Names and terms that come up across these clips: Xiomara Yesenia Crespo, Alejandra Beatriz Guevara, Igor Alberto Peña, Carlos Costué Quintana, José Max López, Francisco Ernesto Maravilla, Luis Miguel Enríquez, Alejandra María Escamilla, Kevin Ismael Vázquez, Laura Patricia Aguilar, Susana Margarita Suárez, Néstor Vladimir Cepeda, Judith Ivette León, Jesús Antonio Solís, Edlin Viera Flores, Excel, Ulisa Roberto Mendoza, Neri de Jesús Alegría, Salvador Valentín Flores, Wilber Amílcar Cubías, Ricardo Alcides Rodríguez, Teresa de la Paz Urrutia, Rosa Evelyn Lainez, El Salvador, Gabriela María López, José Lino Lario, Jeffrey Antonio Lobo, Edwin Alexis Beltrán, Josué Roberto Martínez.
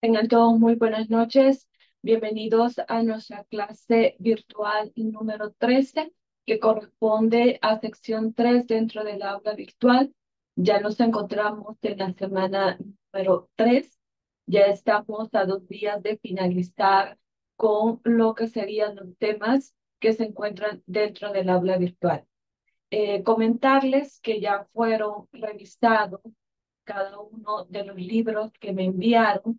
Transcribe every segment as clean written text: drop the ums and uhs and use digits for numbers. Tengan todos muy buenas noches. Bienvenidos a nuestra clase virtual número 13, que corresponde a sección 3 dentro del aula virtual. Ya nos encontramos en la semana número 3. Ya estamos a 2 días de finalizar con lo que serían los temas que se encuentran dentro del aula virtual. Comentarles que ya fueron revisados cada uno de los libros que me enviaron.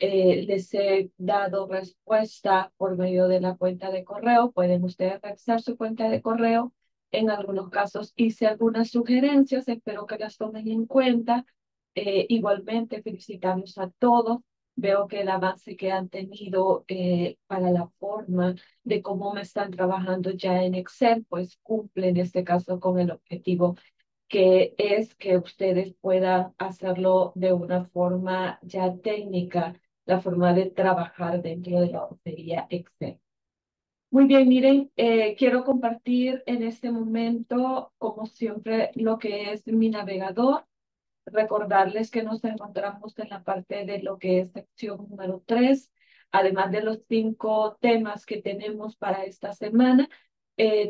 Les he dado respuesta por medio de la cuenta de correo. Pueden ustedes revisar su cuenta de correo. En algunos casos hice algunas sugerencias. Espero que las tomen en cuenta. Igualmente, felicitamos a todos. Veo que el avance que han tenido para la forma de cómo me están trabajando ya en Excel, pues cumple en este caso con el objetivo que es que ustedes puedan hacerlo de una forma ya técnica, la forma de trabajar dentro de la hostería Excel. Muy bien, miren, quiero compartir en este momento, como siempre, lo que es mi navegador. Recordarles que nos encontramos en la parte de lo que es sección número 3, además de los 5 temas que tenemos para esta semana.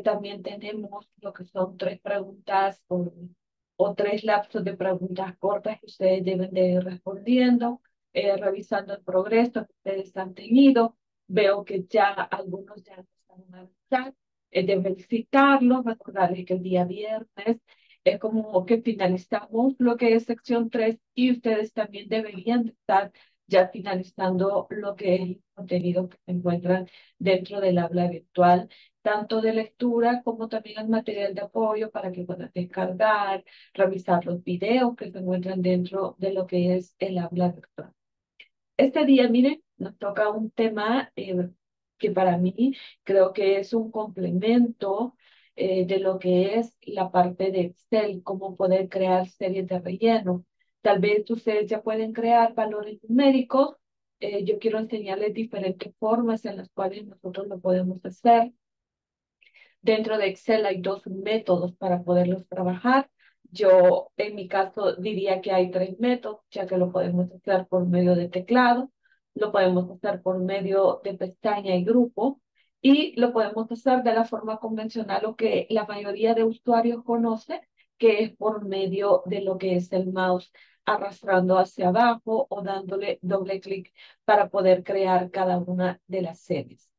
También tenemos lo que son 3 preguntas o 3 lapsos de preguntas cortas que ustedes deben de ir respondiendo, revisando el progreso que ustedes han tenido. Veo que ya algunos ya están a avanzar. Deben visitarlos, recordarles que el día viernes es como que finalizamos lo que es sección 3 y ustedes también deberían estar ya finalizando lo que es el contenido que se encuentran dentro del aula virtual, tanto de lectura como también el material de apoyo para que puedan descargar, revisar los videos que se encuentran dentro de lo que es el aula virtual. Este día, miren, nos toca un tema que para mí creo que es un complemento de lo que es la parte de Excel, cómo poder crear series de relleno. Tal vez ustedes ya pueden crear valores numéricos. Yo quiero enseñarles diferentes formas en las cuales nosotros lo podemos hacer. Dentro de Excel hay 2 métodos para poderlos trabajar. Yo, en mi caso, diría que hay 3 métodos, ya que lo podemos hacer por medio de teclado, lo podemos hacer por medio de pestaña y grupo, y lo podemos hacer de la forma convencional o que la mayoría de usuarios conoce, que es por medio de lo que es el mouse, arrastrando hacia abajo o dándole doble clic para poder crear cada una de las series.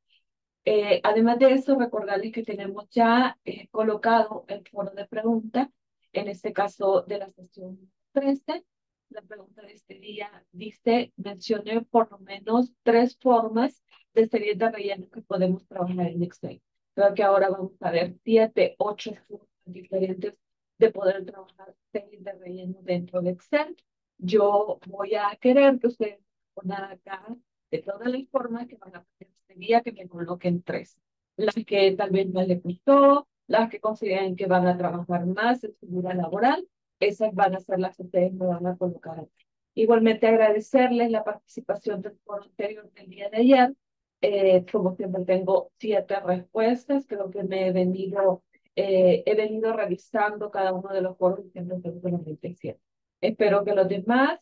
Además de eso, recordarles que tenemos ya colocado el foro de preguntas, en este caso de la sesión 13. La pregunta de este día dice, mencioné por lo menos 3 formas de series de relleno que podemos trabajar en Excel. Creo que ahora vamos a ver 7, 8 formas diferentes de poder trabajar series de relleno dentro de Excel. Yo voy a querer que ustedes pongan acá de todas las formas que van a poder día que me coloquen 3. Las que tal vez no les gustó, las que consideren que van a trabajar más en su vida laboral, esas van a ser las que ustedes me van a colocar aquí. Igualmente agradecerles la participación del foro anterior del día de ayer. Como siempre tengo 7 respuestas, creo que me he venido revisando cada uno de los foros que tengo en los 27. Espero que los demás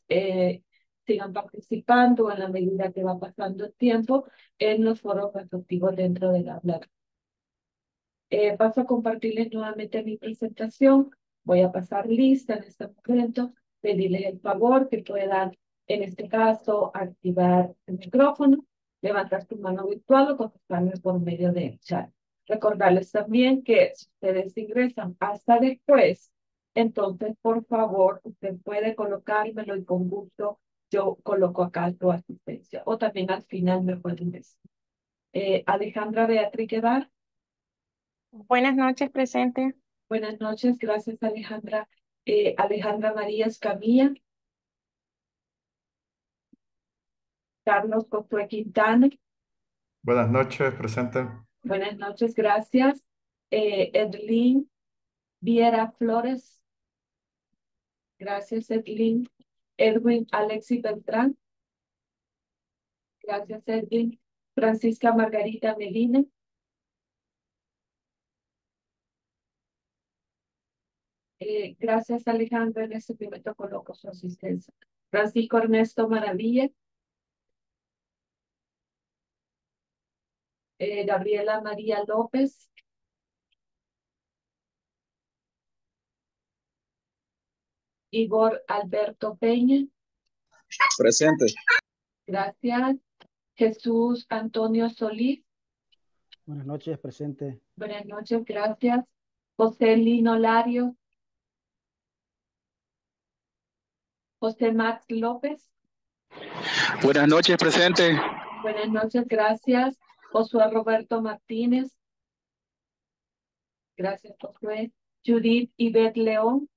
sigan participando en la medida que va pasando el tiempo en los foros respectivos dentro de la plataforma. Paso a compartirles nuevamente mi presentación. Voy a pasar lista en este momento, pedirles el favor que puedan, en este caso, activar el micrófono, levantar su mano virtual o contestarme por medio del chat. Recordarles también que si ustedes ingresan hasta después, entonces, por favor, usted puede colocármelo y con gusto yo coloco acá su asistencia. O también al final me pueden decir. Alejandra Beatriz Guevara. Buenas noches, presente. Buenas noches, gracias Alejandra. Alejandra María Escamilla. Carlos Costué Quintana. Buenas noches, presente. Buenas noches, gracias. Edlin Viera Flores. Gracias, Edlin. Edwin Alexis Beltrán. Gracias, Edwin. Francisca Margarita Medina. Gracias, Alejandro. En este momento coloco su asistencia. Francisco Ernesto Maravilla. Gabriela María López. Igor Alberto Peña. Presente. Gracias. Jesús Antonio Solís. Buenas noches, presente. Buenas noches, gracias. José Lino Lario. José Max López. Buenas noches, presente. Buenas noches, gracias. Josué Roberto Martínez. Gracias, Josué. Judith Ivette León.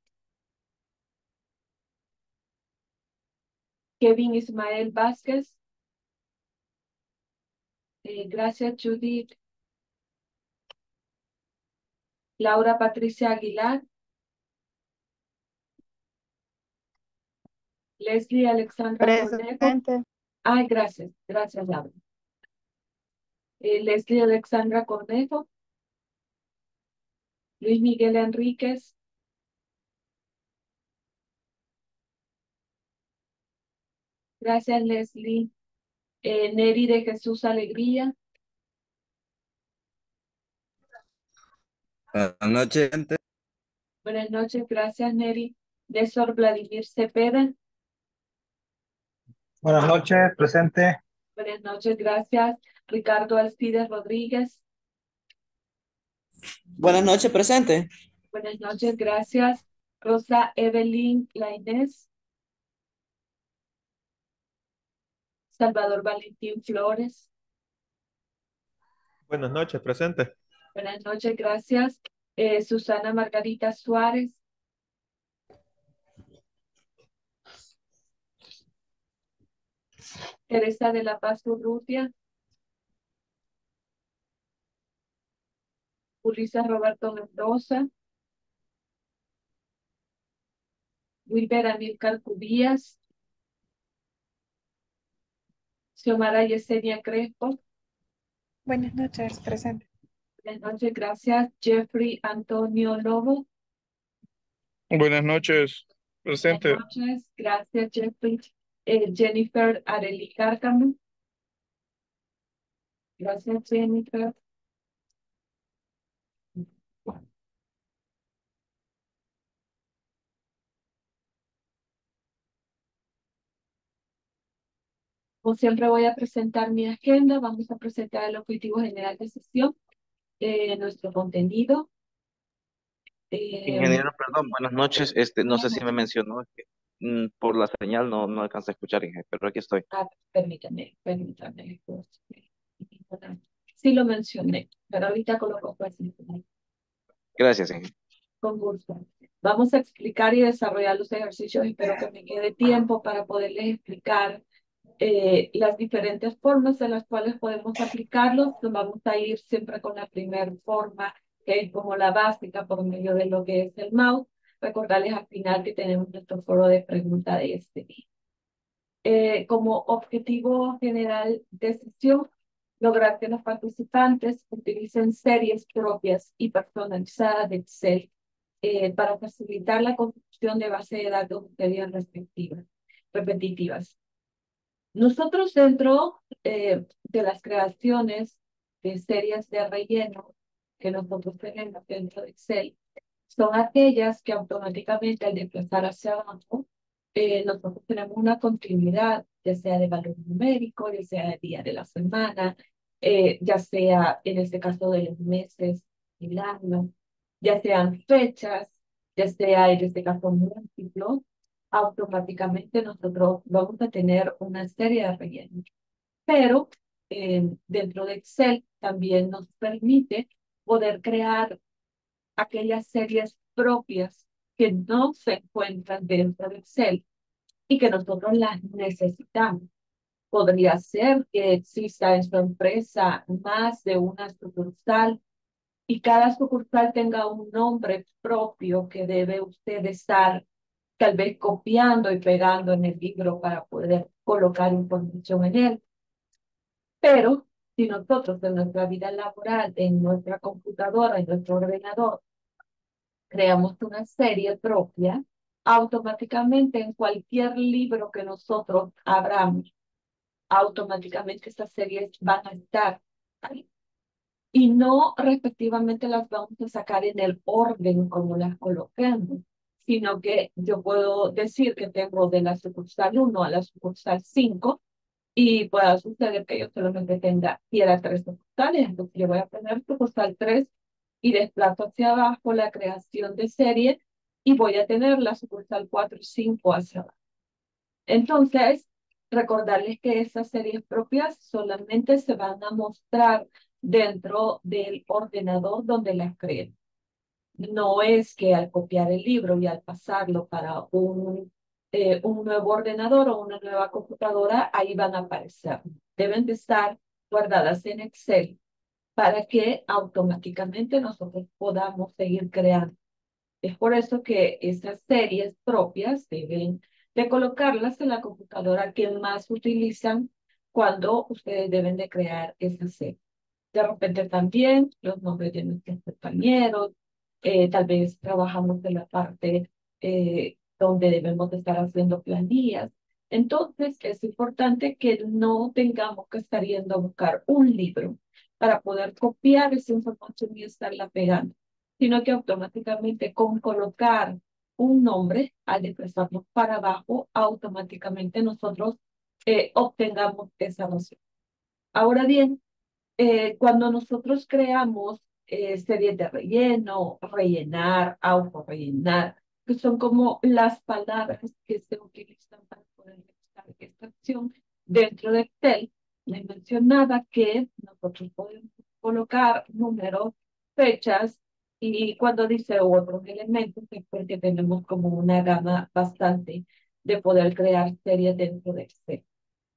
Kevin Ismael Vázquez. Gracias, Judith. Laura Patricia Aguilar. Leslie Alexandra. Presente. Ay, gracias. Gracias, Laura. Leslie Alexandra Cornejo. Luis Miguel Enríquez. Gracias, Leslie. Neri de Jesús Alegría. Buenas noches, gente. Buenas noches, gracias, Neri. Néstor Vladimir Cepeda. Buenas noches, presente. Buenas noches, gracias. Ricardo Alcides Rodríguez. Buenas noches, presente. Buenas noches, gracias. Rosa Evelyn Lainez. Salvador Valentín Flores. Buenas noches, presente. Buenas noches, gracias. Susana Margarita Suárez. Teresa de la Paz Urrutia. Ulisa Roberto Mendoza. Wilber Amílcar Cubías. Xiomara Yesenia Crespo. Buenas noches, presente. Buenas noches, gracias. Jeffrey Antonio Lobo. Buenas noches, presente. Buenas noches, gracias, Jeffrey. Jennifer Arely Cárcamo. Gracias, Jennifer. Como siempre voy a presentar mi agenda. Vamos a presentar el objetivo general de sesión, nuestro contenido. Ingeniero, perdón, buenas noches. No sé si me mencionó. Por la señal no alcanza a escuchar, pero aquí estoy. Permítame. Sí lo mencioné, pero ahorita coloco. Gracias, Ingeniero. Con gusto. Vamos a explicar y desarrollar los ejercicios. Espero que me quede tiempo para poderles explicar las diferentes formas en las cuales podemos aplicarlos. Nos vamos a ir siempre con la primera forma, que es como la básica, por medio de lo que es el mouse. Recordarles al final que tenemos nuestro foro de preguntas de este día. Como objetivo general de sesión, lograr que los participantes utilicen series propias y personalizadas de Excel para facilitar la construcción de base de datos de teorías repetitivas. Nosotros dentro de las creaciones de series de relleno que nosotros tenemos dentro de Excel, son aquellas que automáticamente al desplazar hacia abajo, nosotros tenemos una continuidad, ya sea de valor numérico, ya sea de día de la semana, ya sea en este caso de los meses, el año, ya sean fechas, ya sea en este caso múltiplo, automáticamente nosotros vamos a tener una serie de rellenos. Pero dentro de Excel también nos permite poder crear aquellas series propias que no se encuentran dentro de Excel y que nosotros las necesitamos. Podría ser que exista en su empresa más de una sucursal y cada sucursal tenga un nombre propio que debe usted estar tal vez copiando y pegando en el libro para poder colocar información en él. Pero si nosotros en nuestra vida laboral, en nuestra computadora, en nuestro ordenador, creamos una serie propia, automáticamente en cualquier libro que nosotros abramos, automáticamente estas series van a estar ahí. Y no respectivamente las vamos a sacar en el orden como las colocamos, sino que yo puedo decir que tengo de la sucursal 1 a la sucursal 5 y pueda suceder que yo solamente quiera 3 sucursales. Entonces yo voy a poner sucursal 3 y desplazo hacia abajo la creación de serie y voy a tener la sucursal 4 y 5 hacia abajo. Entonces, recordarles que esas series propias solamente se van a mostrar dentro del ordenador donde las creen. No es que al copiar el libro y al pasarlo para un nuevo ordenador o una nueva computadora, ahí van a aparecer. Deben de estar guardadas en Excel para que automáticamente nosotros podamos seguir creando. Es por eso que esas series propias deben de colocarlas en la computadora que más utilizan cuando ustedes deben de crear esa serie. De repente también los nombres de nuestros compañeros, tal vez trabajamos en la parte donde debemos de estar haciendo planillas. Entonces es importante que no tengamos que estar yendo a buscar un libro para poder copiar esa información y estarla pegando, sino que automáticamente con colocar un nombre, al desplazarnos para abajo, automáticamente nosotros obtengamos esa noción. Ahora bien, cuando nosotros creamos series de relleno, rellenar, autorrellenar, que son como las palabras que se utilizan para poder realizar esta acción dentro de Excel, les mencionaba que nosotros podemos colocar números, fechas, y cuando dice otros elementos, es porque tenemos como una gama bastante de poder crear series dentro de Excel.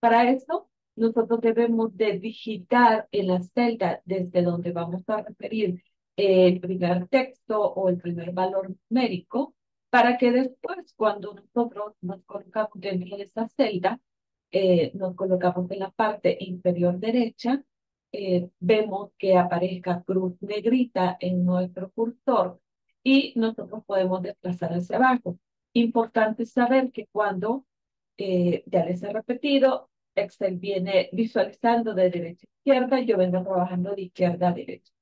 Para eso, nosotros debemos de digitar en la celda desde donde vamos a referir el primer texto o el primer valor numérico para que después cuando nosotros nos colocamos dentro de esta celda, nos colocamos en la parte inferior derecha, vemos que aparezca cruz negrita en nuestro cursor y nosotros podemos desplazar hacia abajo. Importante saber que cuando, ya les he repetido, Excel viene visualizando de derecha a izquierda, yo vengo trabajando de izquierda a derecha.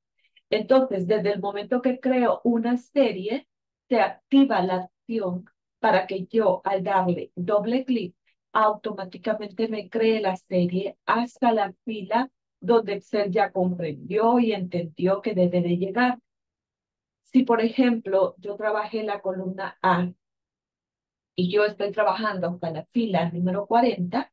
Entonces, desde el momento que creo una serie, se activa la acción para que yo, al darle doble clic, automáticamente me cree la serie hasta la fila donde Excel ya comprendió y entendió que debe de llegar. Si, por ejemplo, yo trabajé la columna A y yo estoy trabajando hasta la fila número 40,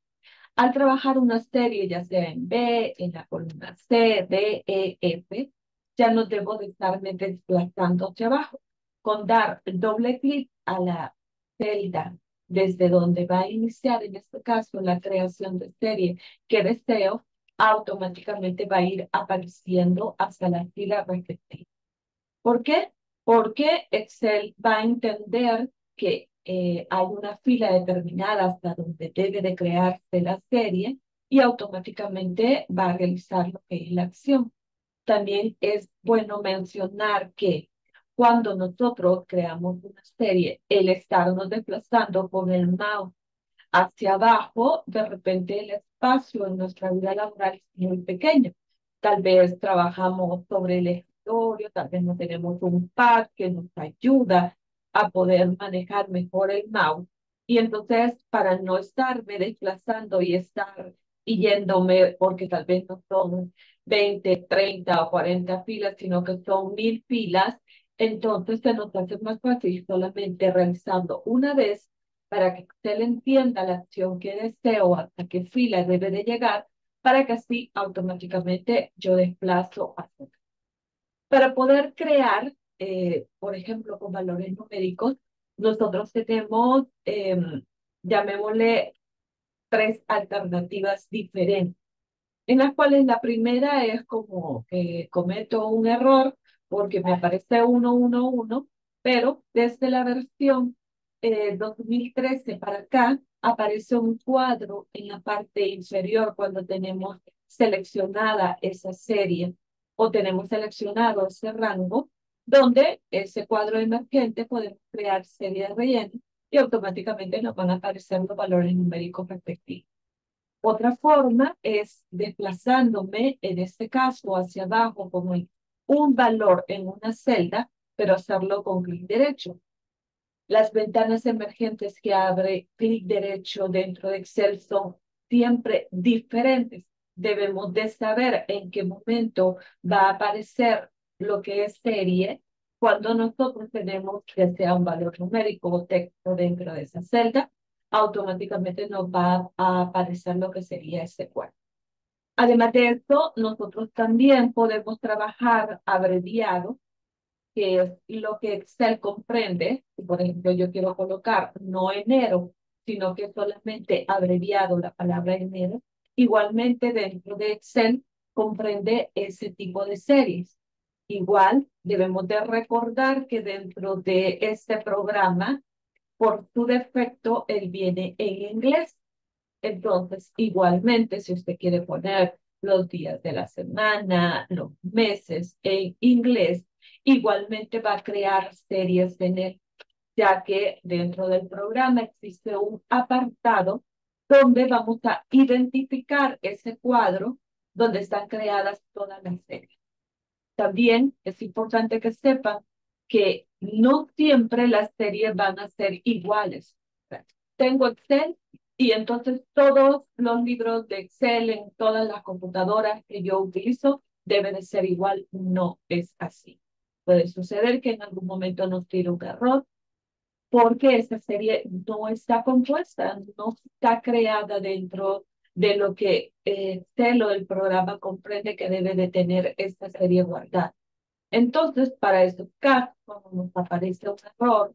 al trabajar una serie, ya sea en B, en la columna C, D, E, F, ya no debo de estarme desplazando hacia abajo. Con dar doble clic a la celda desde donde va a iniciar, en este caso, la creación de serie que deseo, automáticamente va a ir apareciendo hasta la fila respectiva. ¿Por qué? Porque Excel va a entender que hay una fila determinada hasta donde debe de crearse la serie y automáticamente va a realizar lo que es la acción. También es bueno mencionar que cuando nosotros creamos una serie, el estarnos desplazando con el mouse hacia abajo, de repente el espacio en nuestra vida laboral es muy pequeño. Tal vez trabajamos sobre el escritorio, tal vez no tenemos un pad que nos ayuda a poder manejar mejor el mouse. Y entonces, para no estarme desplazando y yéndome, porque tal vez no son 20, 30 o 40 filas, sino que son 1000 filas, entonces se nos hace más fácil solamente realizando una vez para que Excel entienda la acción que deseo, hasta qué fila debe de llegar, para que así automáticamente yo desplazo hacia acá. Para poder crear, por ejemplo, con valores numéricos, nosotros tenemos, llamémosle, 3 alternativas diferentes, en las cuales la primera es como cometo un error porque me aparece 111, pero desde la versión 2013 para acá aparece un cuadro en la parte inferior cuando tenemos seleccionada esa serie o tenemos seleccionado ese rango, donde ese cuadro emergente podemos crear series de relleno y automáticamente nos van a aparecer los valores numéricos respectivos. Otra forma es desplazándome, en este caso, hacia abajo con un valor en una celda, pero hacerlo con clic derecho. Las ventanas emergentes que abre clic derecho dentro de Excel son siempre diferentes. Debemos de saber en qué momento va a aparecer lo que es serie cuando nosotros tenemos que sea un valor numérico o texto dentro de esa celda. Automáticamente nos va a aparecer lo que sería ese cuadro. Además de esto, nosotros también podemos trabajar abreviado, que es lo que Excel comprende. Por ejemplo, yo quiero colocar no enero, sino que solamente abreviado la palabra enero. Igualmente dentro de Excel comprende ese tipo de series. Igual debemos de recordar que dentro de este programa, por su defecto, él viene en inglés. Entonces, igualmente, si usted quiere poner los días de la semana, los meses en inglés, igualmente va a crear series en él, ya que dentro del programa existe un apartado donde vamos a identificar ese cuadro donde están creadas todas las series. También es importante que sepan que no siempre las series van a ser iguales. Tengo Excel y entonces todos los libros de Excel en todas las computadoras que yo utilizo deben de ser igual. No es así. Puede suceder que en algún momento nos tire un error porque esta serie no está compuesta, no está creada dentro de lo que Excel o el programa comprende que debe de tener esta serie guardada. Entonces, para estos casos, cuando nos aparece un error,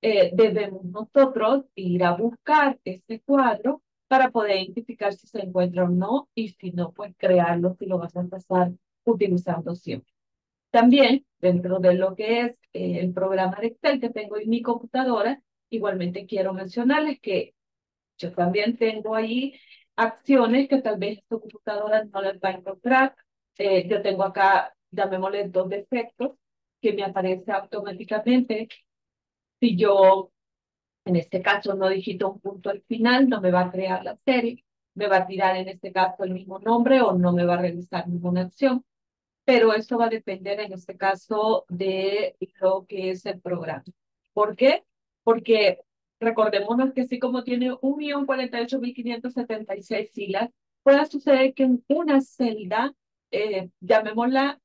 debemos nosotros ir a buscar este cuadro para poder identificar si se encuentra o no, y si no, pues crearlo si lo vas a pasar utilizando siempre. También, dentro de lo que es el programa de Excel que tengo en mi computadora, igualmente quiero mencionarles que yo también tengo ahí acciones que tal vez tu computadora no las va a encontrar. Yo tengo acá, llamémosle, dos defectos que me aparece automáticamente. Si yo, en este caso, no digito un punto al final, no me va a crear la serie, me va a tirar en este caso el mismo nombre o no me va a realizar ninguna acción. Pero eso va a depender, en este caso, de lo que es el programa. ¿Por qué? Porque recordémonos que así como tiene 1.048.576 filas, puede suceder que en una celda, llamémosla,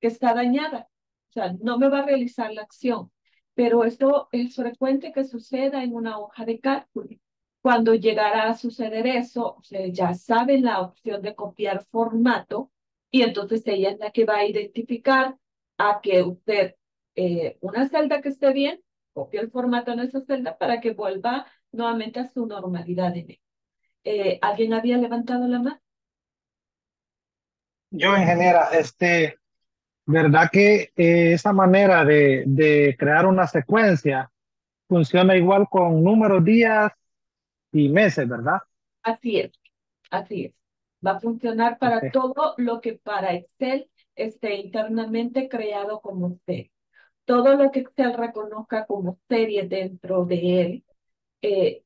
que está dañada, o sea, no me va a realizar la acción, pero esto es frecuente que suceda en una hoja de cálculo. Cuando llegara a suceder eso, ustedes ya saben la opción de copiar formato, y entonces ella es la que va a identificar a que usted, una celda que esté bien, copie el formato en esa celda para que vuelva nuevamente a su normalidad en él. ¿Alguien había levantado la mano? Yo, ingeniera, ¿verdad que esa manera de crear una secuencia funciona igual con números, días y meses, verdad? Así es, así es. Va a funcionar para todo lo que para Excel esté internamente creado como serie. Todo lo que Excel reconozca como serie dentro de él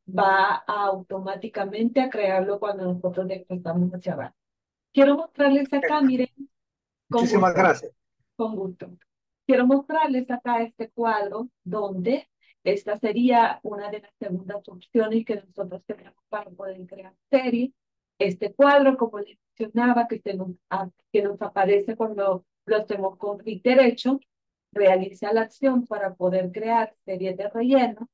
va automáticamente a crearlo cuando nosotros desplazamos hacia abajo. Quiero mostrarles acá, miren. Muchísimas gracias. Con gusto. Quiero mostrarles acá este cuadro donde esta sería una de las segundas opciones que nosotros tenemos para poder crear serie. Este cuadro, como les mencionaba, que nos aparece cuando lo hacemos con clic derecho, realiza la acción para poder crear series de relleno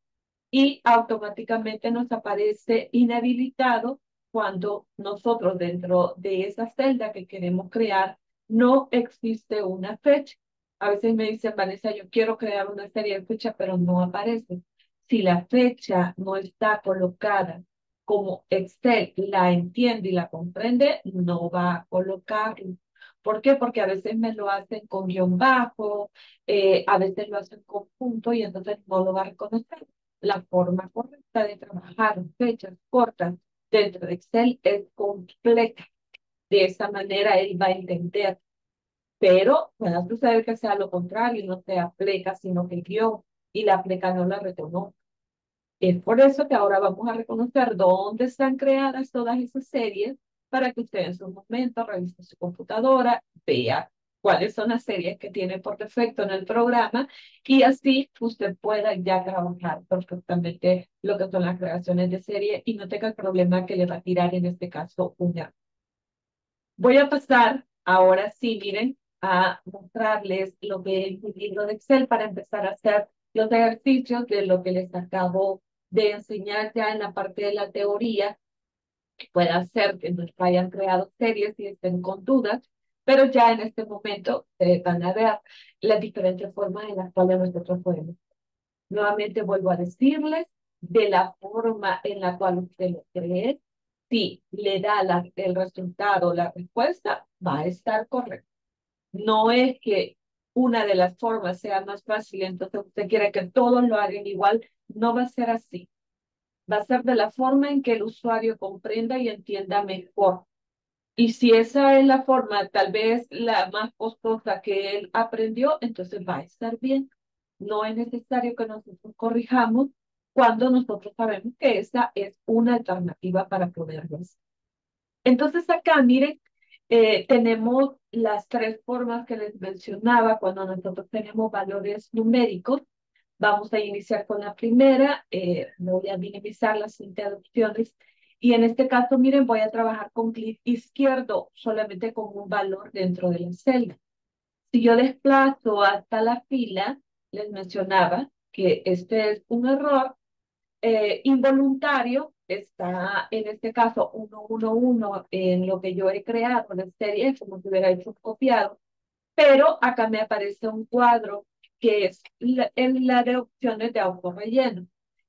y automáticamente nos aparece inhabilitado cuando nosotros dentro de esa celda que queremos crear no existe una fecha. A veces me dicen, Vanessa, yo quiero crear una serie de fechas, pero no aparece. Si la fecha no está colocada como Excel la entiende y la comprende, no va a colocarlo. ¿Por qué? Porque a veces me lo hacen con guión bajo, a veces lo hacen con punto y entonces no lo va a reconocer. La forma correcta de trabajar fechas cortas dentro de Excel es completa. De esa manera él va a entender. Pero puede suceder que sea lo contrario, no sea pleca, sino que el guión y la pleca no la reconoce. Es por eso que ahora vamos a reconocer dónde están creadas todas esas series para que usted en su momento revise su computadora, vea cuáles son las series que tiene por defecto en el programa y así usted pueda ya trabajar perfectamente lo que son las creaciones de serie y no tenga el problema que le va a tirar en este caso una. Voy a pasar ahora sí, miren, a mostrarles lo que es mi libro de Excel para empezar a hacer los ejercicios de lo que les acabo de enseñar ya en la parte de la teoría, que pueda ser que nos hayan creado series y estén con dudas. Pero ya en este momento van a ver las diferentes formas en las cuales nosotros podemos. Nuevamente vuelvo a decirles, de la forma en la cual usted lo cree, si le da el resultado, la respuesta, va a estar correcta. No es que una de las formas sea más fácil, entonces usted quiere que todos lo hagan igual, no va a ser así. Va a ser de la forma en que el usuario comprenda y entienda mejor. Y si esa es la forma, tal vez la más costosa que él aprendió, entonces va a estar bien. No es necesario que nosotros corrijamos cuando nosotros sabemos que esa es una alternativa para poderlo hacer. Entonces acá, miren, tenemos las tres formas que les mencionaba cuando nosotros tenemos valores numéricos. Vamos a iniciar con la primera. Voy a minimizar las interrupciones. Y en este caso, miren, voy a trabajar con clic izquierdo, solamente con un valor dentro de la celda. Si yo desplazo hasta la fila, les mencionaba que este es un error involuntario. Está en este caso 111 en lo que yo he creado, la serie, como si hubiera hecho copiado. Pero acá me aparece un cuadro que es la de opciones de autorrelleno,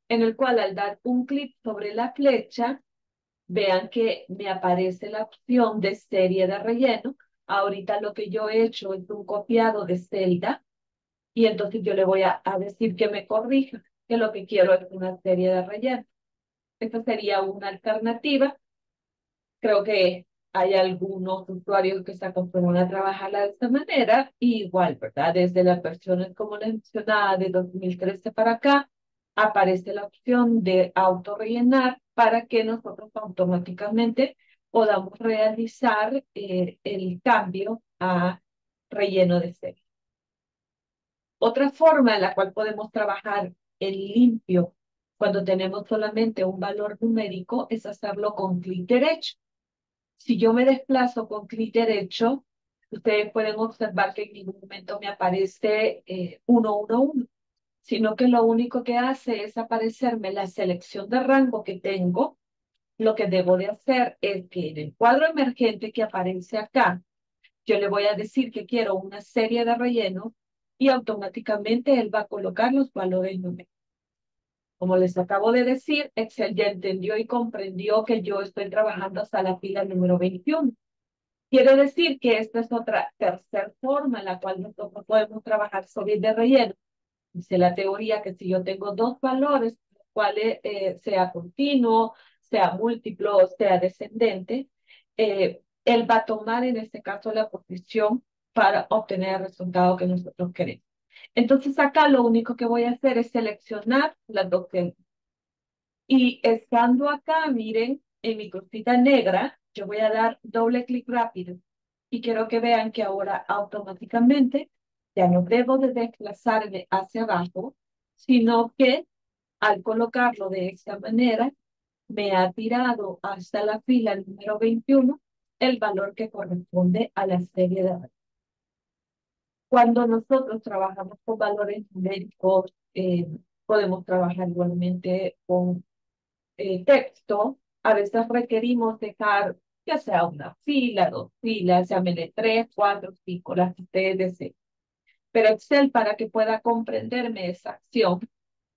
en el cual al dar un clic sobre la flecha, vean que me aparece la opción de serie de relleno. Ahorita lo que yo he hecho es un copiado de celda. Y entonces yo le voy a decir que me corrija, que lo que quiero es una serie de relleno. Esta sería una alternativa. Creo que hay algunos usuarios que se acostumbran a trabajarla de esta manera. Y igual, ¿verdad? Desde las versiones, como les mencionaba, de 2013 para acá, aparece la opción de autorrellenar para que nosotros automáticamente podamos realizar el cambio a relleno de serie. Otra forma en la cual podemos trabajar el limpio cuando tenemos solamente un valor numérico es hacerlo con clic derecho. Si yo me desplazo con clic derecho, ustedes pueden observar que en ningún momento me aparece 111. Sino que lo único que hace es aparecerme la selección de rango que tengo. Lo que debo de hacer es que en el cuadro emergente que aparece acá, yo le voy a decir que quiero una serie de relleno y automáticamente él va a colocar los valores numéricos. Como les acabo de decir, Excel ya entendió y comprendió que yo estoy trabajando hasta la fila número 21. Quiere decir que esta es otra tercera forma en la cual nosotros podemos trabajar sobre de relleno. Dice la teoría que si yo tengo dos valores, cuales sea continuo, sea múltiplo, sea descendente, él va a tomar en este caso la posición para obtener el resultado que nosotros queremos. Entonces acá lo único que voy a hacer es seleccionar las dos celdas. Y estando acá, miren, en mi crucita negra, yo voy a dar doble clic rápido. Y quiero que vean que ahora automáticamente ya no debo de desplazarme hacia abajo, sino que al colocarlo de esta manera, me ha tirado hasta la fila número 21 el valor que corresponde a la serie de valores. Cuando nosotros trabajamos con valores numéricos, podemos trabajar igualmente con texto. A veces requerimos dejar ya sea una fila, dos filas, llámenle 3, 4, 5, las que ustedes deseen. Pero Excel, para que pueda comprenderme esa acción,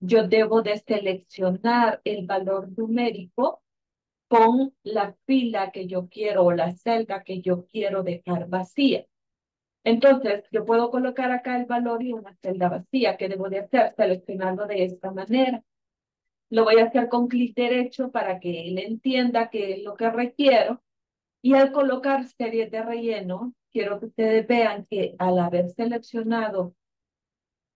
yo debo de seleccionar el valor numérico con la fila que yo quiero o la celda que yo quiero dejar vacía. Entonces, yo puedo colocar acá el valor y una celda vacía. ¿Qué debo de hacer? Seleccionarlo de esta manera. Lo voy a hacer con clic derecho para que él entienda qué es lo que requiero. Y al colocar series de relleno, quiero que ustedes vean que al haber seleccionado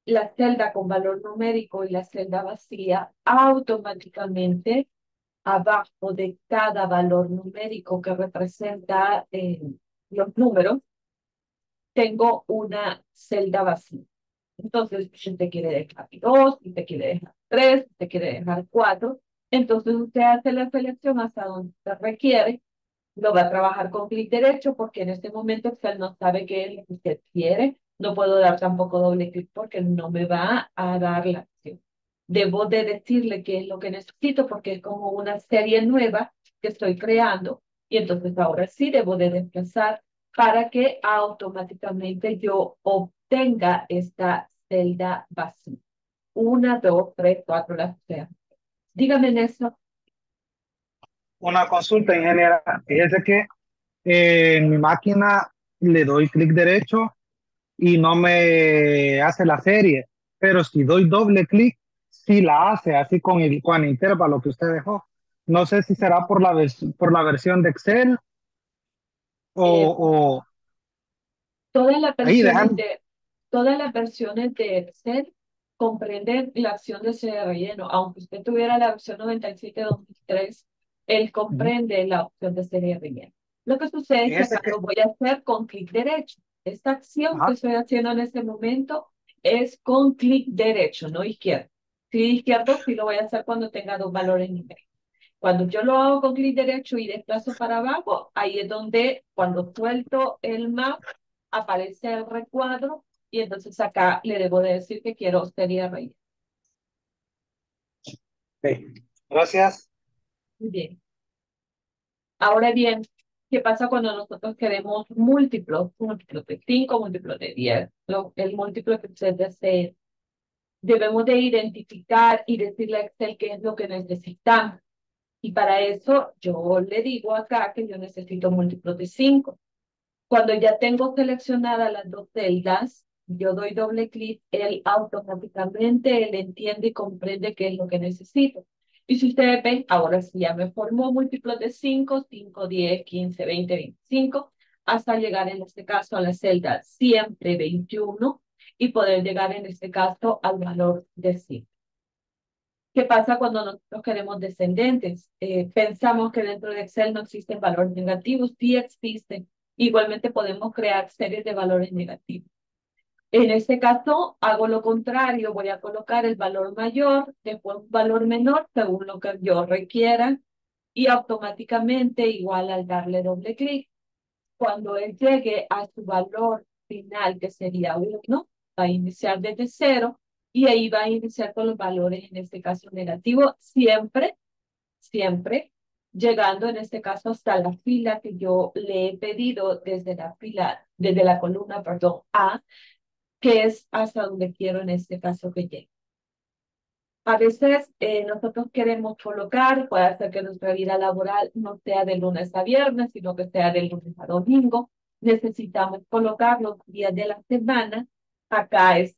la celda con valor numérico y la celda vacía automáticamente abajo de cada valor numérico que representa los números, tengo una celda vacía. Entonces, si usted quiere dejar 2, si usted quiere dejar 3, si usted quiere dejar 4, entonces usted hace la selección hasta donde se requiere. Lo va a trabajar con clic derecho porque en este momento Excel no sabe qué es lo que usted quiere. No puedo dar tampoco doble clic porque no me va a dar la opción. Debo de decirle qué es lo que necesito porque es como una serie nueva que estoy creando. Y entonces ahora sí debo de desplazar para que automáticamente yo obtenga esta celda vacía. 1, 2, 3, 4, las que sean. Dígame en eso. Una consulta, ingeniera. Fíjese que en mi máquina le doy clic derecho y no me hace la serie, pero si doy doble clic, sí la hace, así con el intervalo que usted dejó. No sé si será por la versión de Excel o... Todas las versiones de Excel comprenden la acción de serie de relleno. Aunque usted tuviera la versión 97-2003, él comprende la opción de serie de relleno. Lo que sucede es que acá lo voy a hacer con clic derecho. Esta acción que estoy haciendo en este momento es con clic derecho, no izquierdo. Clic izquierdo sí lo voy a hacer cuando tenga dos valores numéricos. Cuando yo lo hago con clic derecho y desplazo para abajo, ahí es donde cuando suelto el map aparece el recuadro y entonces acá le debo de decir que quiero serie de relleno. Okay. Gracias. Muy bien. Ahora bien, ¿qué pasa cuando nosotros queremos múltiplos? Múltiplos de 5, múltiplos de 10. El múltiplo que usted desee. Debemos de identificar y decirle a Excel qué es lo que necesitamos. Y para eso yo le digo acá que yo necesito múltiplos de 5. Cuando ya tengo seleccionadas las dos celdas, yo doy doble clic, él automáticamente entiende y comprende qué es lo que necesito. Y si ustedes ven, ahora sí ya me formó múltiplos de 5, 5, 10, 15, 20, 25, hasta llegar en este caso a la celda siempre 21 y poder llegar en este caso al valor de 5. ¿Qué pasa cuando nosotros queremos descendentes? Pensamos que dentro de Excel no existen valores negativos, sí existen. Igualmente podemos crear series de valores negativos. En este caso, hago lo contrario, voy a colocar el valor mayor, después un valor menor, según lo que yo requiera, y automáticamente, igual al darle doble clic, cuando él llegue a su valor final, que sería 1, va a iniciar desde 0, y ahí va a iniciar con los valores, en este caso negativos, siempre, llegando en este caso hasta la fila que yo le he pedido desde la columna, perdón, A, que es hasta donde quiero en este caso que llegue. A veces nosotros queremos colocar, puede hacer que nuestra vida laboral no sea de lunes a viernes, sino que sea de lunes a domingo. Necesitamos colocar los días de la semana. Acá es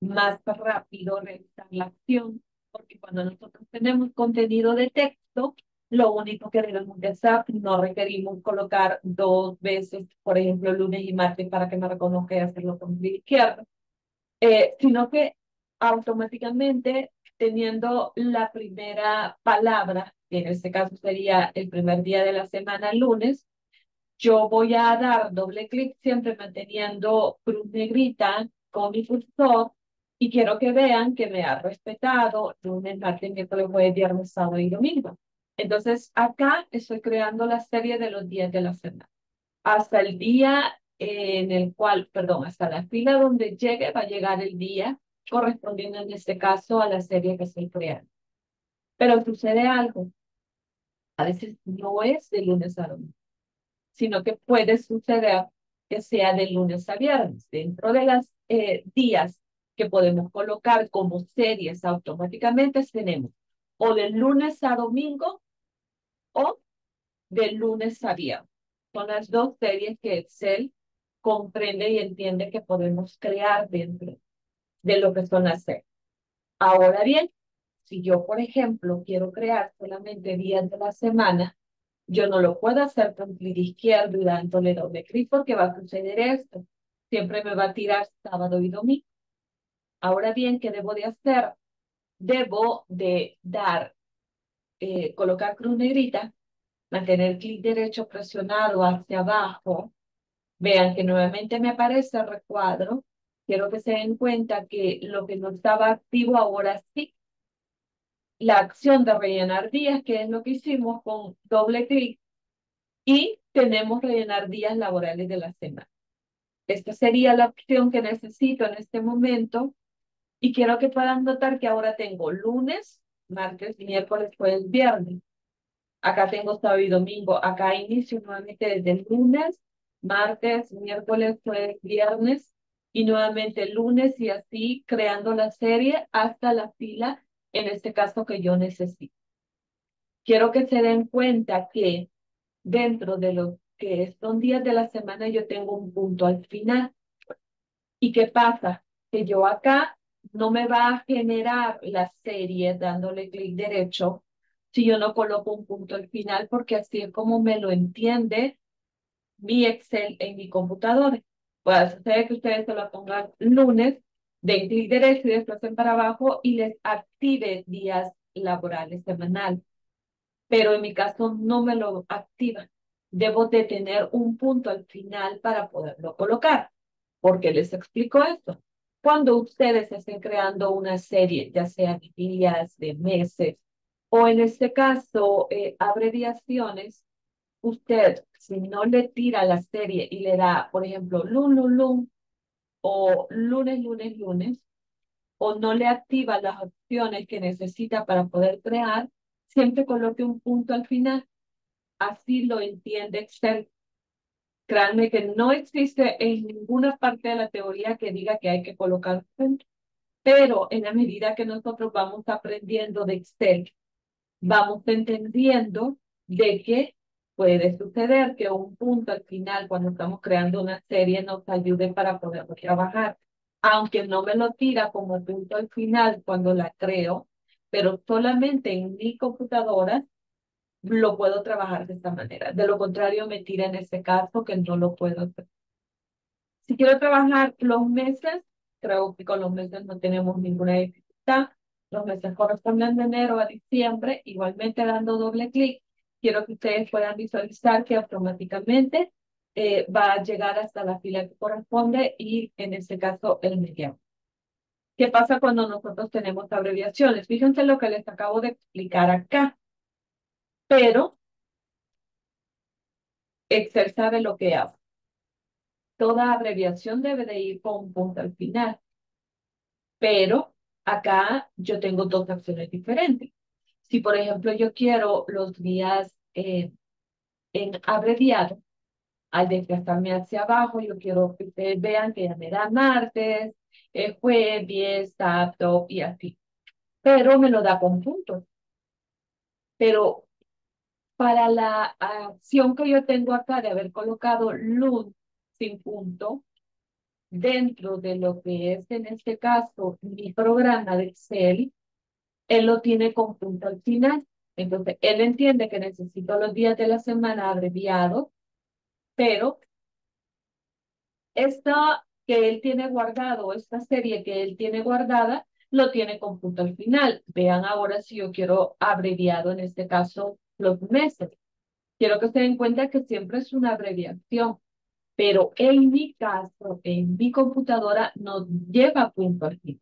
más rápido realizar la acción, porque cuando nosotros tenemos contenido de texto, lo único que debemos de hacer, no requerimos colocar dos veces, por ejemplo, lunes y martes para que me reconozca y hacerlo con clic izquierdo, sino que automáticamente teniendo la primera palabra, que en este caso sería el primer día de la semana, lunes, yo voy a dar doble clic siempre manteniendo cruz negrita con mi cursor y quiero que vean que me ha respetado lunes, martes, miércoles, jueves, viernes, sábado y domingo. Entonces, acá estoy creando la serie de los días de la semana. Hasta el día en el cual, perdón, hasta la fila donde llegue, va a llegar el día correspondiendo en este caso a la serie que estoy creando. Pero sucede algo. A veces no es de lunes a domingo, sino que puede suceder que sea de lunes a viernes. Dentro de los días que podemos colocar como series automáticamente tenemos o de lunes a domingo, o de lunes a viernes. Son las dos series que Excel comprende y entiende que podemos crear dentro de lo que son las series. Ahora bien, si yo, por ejemplo, quiero crear solamente días de la semana, yo no lo puedo hacer con clic izquierdo y dándole doble clic porque va a suceder esto. Siempre me va a tirar sábado y domingo. Ahora bien, ¿qué debo de hacer? Debo de dar, colocar cruz negrita, mantener clic derecho presionado hacia abajo. Vean que nuevamente me aparece el recuadro. Quiero que se den cuenta que lo que no estaba activo ahora sí. La acción de rellenar días, que es lo que hicimos con doble clic. Y tenemos rellenar días laborales de la semana. Esta sería la opción que necesito en este momento. Y quiero que puedan notar que ahora tengo lunes, martes, miércoles, jueves, viernes. Acá tengo sábado y domingo. Acá inicio nuevamente desde el lunes, martes, miércoles, jueves, viernes. Y nuevamente lunes y así creando la serie hasta la fila, en este caso que yo necesito. Quiero que se den cuenta que dentro de lo que son días de la semana yo tengo un punto al final. ¿Y qué pasa? Que yo acá no me va a generar la serie dándole clic derecho si yo no coloco un punto al final, porque así es como me lo entiende mi Excel en mi computadora. Puede suceder que ustedes se lo pongan lunes, den clic derecho y desplacen para abajo y les active días laborales semanal. Pero en mi caso no me lo activa. Debo de tener un punto al final para poderlo colocar. ¿Por qué les explico esto? Cuando ustedes estén creando una serie, ya sea de días, de meses, o en este caso abreviaciones, usted, si no le tira la serie y le da, por ejemplo, lun, lun, lun, o lunes, lunes, lunes, o no le activa las opciones que necesita para poder crear, siempre coloque un punto al final. Así lo entiende Excel. Créanme que no existe en ninguna parte de la teoría que diga que hay que colocar punto. Pero en la medida que nosotros vamos aprendiendo de Excel, vamos entendiendo de que puede suceder que un punto al final, cuando estamos creando una serie, nos ayude para poder trabajar. Aunque no me lo tira como punto al final cuando la creo, pero solamente en mi computadora lo puedo trabajar de esta manera. De lo contrario, me tira en este caso que no lo puedo hacer. Si quiero trabajar los meses, creo que con los meses no tenemos ninguna dificultad. Los meses corresponden de enero a diciembre, igualmente dando doble clic. Quiero que ustedes puedan visualizar que automáticamente va a llegar hasta la fila que corresponde y en este caso el mediano. ¿Qué pasa cuando nosotros tenemos abreviaciones? Fíjense lo que les acabo de explicar acá. Pero Excel sabe lo que hace. Toda abreviación debe de ir con un punto al final. Pero acá yo tengo dos acciones diferentes. Si, por ejemplo, yo quiero los días en abreviado, al desplazarme hacia abajo, yo quiero que ustedes vean que ya me da martes, jueves, sábado y así. Pero me lo da con puntos. Pero para la acción que yo tengo acá de haber colocado lunes sin punto, dentro de lo que es en este caso mi programa de Excel, él lo tiene con punto al final. Entonces, él entiende que necesito los días de la semana abreviados, pero esta que él tiene guardado, esta serie que él tiene guardada, lo tiene con punto al final. Vean ahora si yo quiero abreviado, en este caso, los meses. Quiero que se den cuenta que siempre es una abreviación, pero en mi caso, en mi computadora, no lleva punto al final.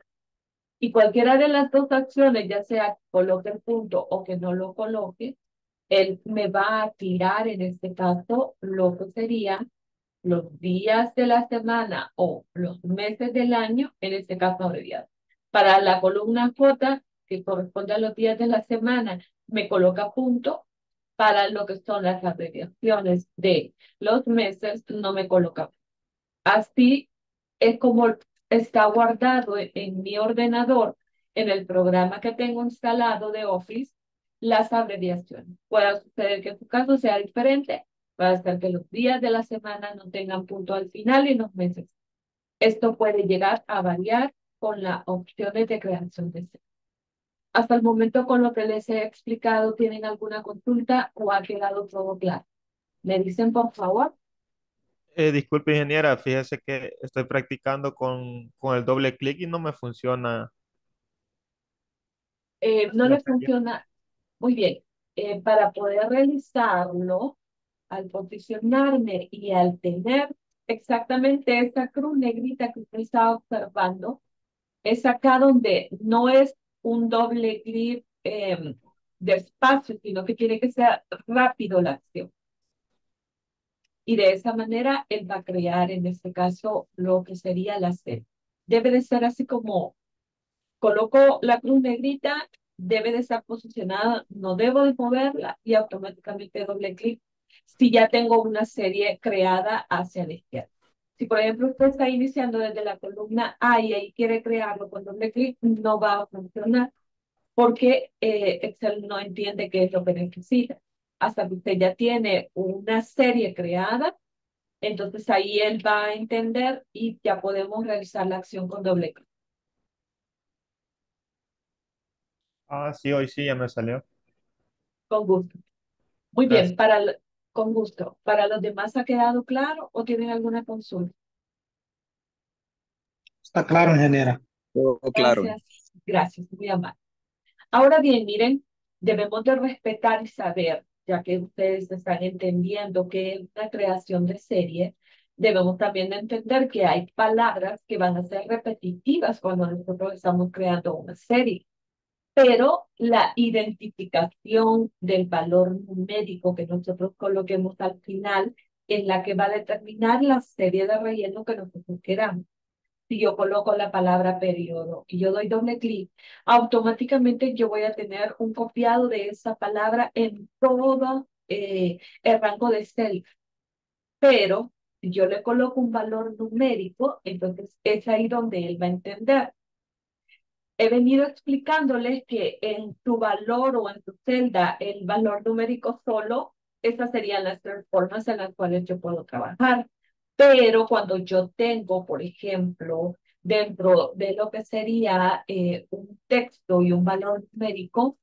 Y cualquiera de las dos acciones, ya sea que coloque el punto o que no lo coloque, él me va a tirar en este caso lo que sería los días de la semana o los meses del año, en este caso abreviado. Para la columna J, que corresponde a los días de la semana, me coloca punto. Para lo que son las abreviaciones de los meses, no me coloca punto. Así es como está guardado en mi ordenador, en el programa que tengo instalado de Office, las abreviaciones. Puede suceder que en su caso sea diferente, puede ser que los días de la semana no tengan punto al final y los meses. Esto puede llegar a variar con las opciones de creación de serie. Hasta el momento con lo que les he explicado, ¿tienen alguna consulta o ha quedado todo claro? ¿Me dicen por favor? Disculpe, ingeniera, fíjese que estoy practicando con el doble clic y no me funciona No la le tecla. funciona muy bien. Para poder realizarlo, al posicionarme y al tener exactamente esa cruz negrita que usted estaba observando, es acá donde no es un doble clic despacio, sino que tiene que ser rápido la acción. Y de esa manera él va a crear, en este caso, lo que sería la C. Debe de ser así como coloco la cruz negrita, debe de estar posicionada, no debo de moverla y automáticamente doble clic si ya tengo una serie creada hacia la izquierda. Si por ejemplo usted está iniciando desde la columna A y ahí quiere crearlo con doble clic, no va a funcionar porque Excel no entiende qué es lo que necesita. Hasta que usted ya tiene una serie creada, entonces ahí él va a entender y ya podemos realizar la acción con doble clic. Ah, sí, hoy sí ya me salió. Con gusto. Muy bien, Gracias. Con gusto. ¿Para los demás ha quedado claro o tienen alguna consulta? Está claro, ingeniera. Todo claro. Gracias, gracias, muy amable. Ahora bien, miren, debemos de respetar y saber, ya que ustedes están entendiendo que es una creación de serie, debemos también de entender que hay palabras que van a ser repetitivas cuando nosotros estamos creando una serie. Pero la identificación del valor numérico que nosotros coloquemos al final es la que va a determinar la serie de relleno que nosotros queramos. Si yo coloco la palabra periodo y yo doy doble clic, automáticamente yo voy a tener un copiado de esa palabra en todo el rango de Excel. Pero si yo le coloco un valor numérico, entonces es ahí donde él va a entender. He venido explicándoles que en tu valor o en tu celda, el valor numérico solo, esas serían las tres formas en las cuales yo puedo trabajar. Pero cuando yo tengo, por ejemplo, dentro de lo que sería un texto y un valor numérico,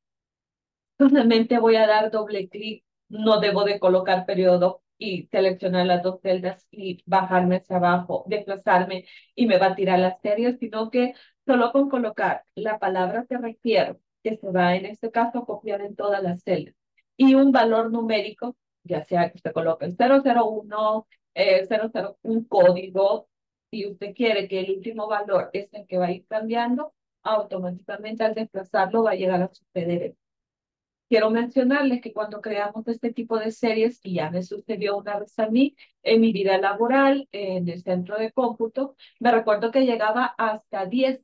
solamente voy a dar doble clic, no debo de colocar periodo y seleccionar las dos celdas y bajarme hacia abajo, desplazarme y me va a tirar las series, sino que solo con colocar la palabra que refiero, que se va en este caso a copiar en todas las celdas, y un valor numérico, ya sea que usted coloque el 001, 00, un código, y usted quiere que el último valor es el que va a ir cambiando, automáticamente al desplazarlo va a llegar a su PDF. Quiero mencionarles que cuando creamos este tipo de series, y ya me sucedió una vez a mí, en mi vida laboral, en el centro de cómputo, me recuerdo que llegaba hasta 10.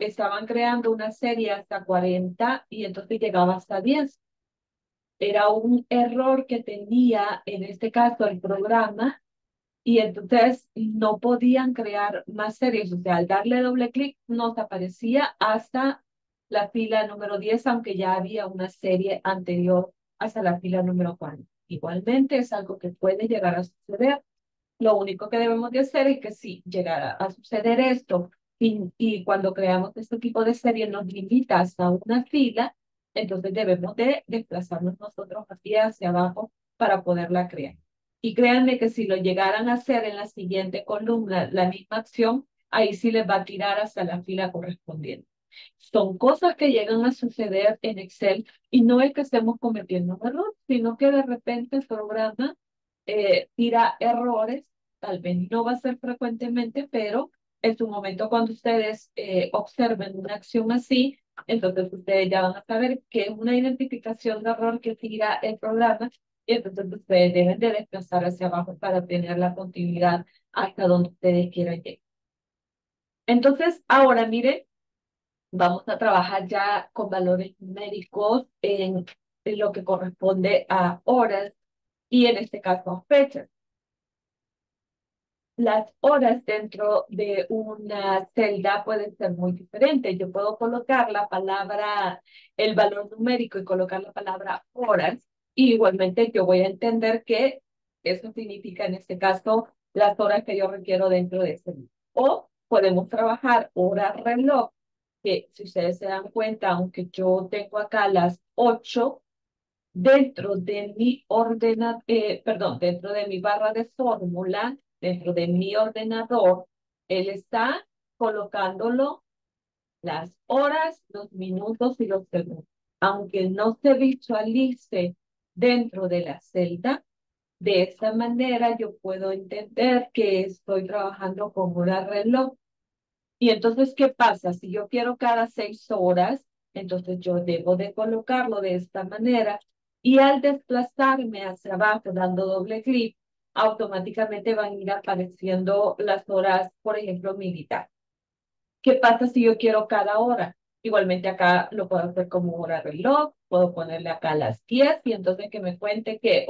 Estaban creando una serie hasta 40 y entonces llegaba hasta 10. Era un error que tenía, en este caso, el programa, y entonces no podían crear más series. O sea, al darle doble clic nos aparecía hasta la fila número 10, aunque ya había una serie anterior hasta la fila número 40. Igualmente es algo que puede llegar a suceder. Lo único que debemos de hacer es que si llegara a suceder esto, y cuando creamos este tipo de serie nos limita hasta una fila, entonces debemos de desplazarnos nosotros aquí hacia abajo para poderla crear. Y créanme que si lo llegaran a hacer en la siguiente columna, la misma acción, ahí sí les va a tirar hasta la fila correspondiente. Son cosas que llegan a suceder en Excel y no es que estemos cometiendo un error, sino que de repente el programa tira errores, tal vez no va a ser frecuentemente, pero en su momento cuando ustedes observen una acción así, entonces ustedes ya van a saber que es una identificación de error que tira el programa y entonces ustedes deben de desplazar hacia abajo para tener la continuidad hasta donde ustedes quieran llegar. Entonces, ahora miren, vamos a trabajar ya con valores numéricos en lo que corresponde a horas y en este caso a fechas. Las horas dentro de una celda pueden ser muy diferentes. Yo puedo colocar la palabra, el valor numérico y colocar la palabra horas. Y igualmente yo voy a entender que eso significa en este caso las horas que yo requiero dentro de ese día. O podemos trabajar hora reloj, que si ustedes se dan cuenta, aunque yo tengo acá las 8, dentro de mi dentro de mi barra de fórmula, dentro de mi ordenador, él está colocándolo las horas, los minutos y los segundos. Aunque no se visualice dentro de la celda, de esta manera yo puedo entender que estoy trabajando con un reloj. Y entonces, ¿qué pasa? Si yo quiero cada 6 horas, entonces yo debo de colocarlo de esta manera. Y al desplazarme hacia abajo, dando doble clic, automáticamente van a ir apareciendo las horas, por ejemplo, militar. ¿Qué pasa si yo quiero cada hora? Igualmente acá lo puedo hacer como hora reloj, puedo ponerle acá las 10 y entonces que me cuente que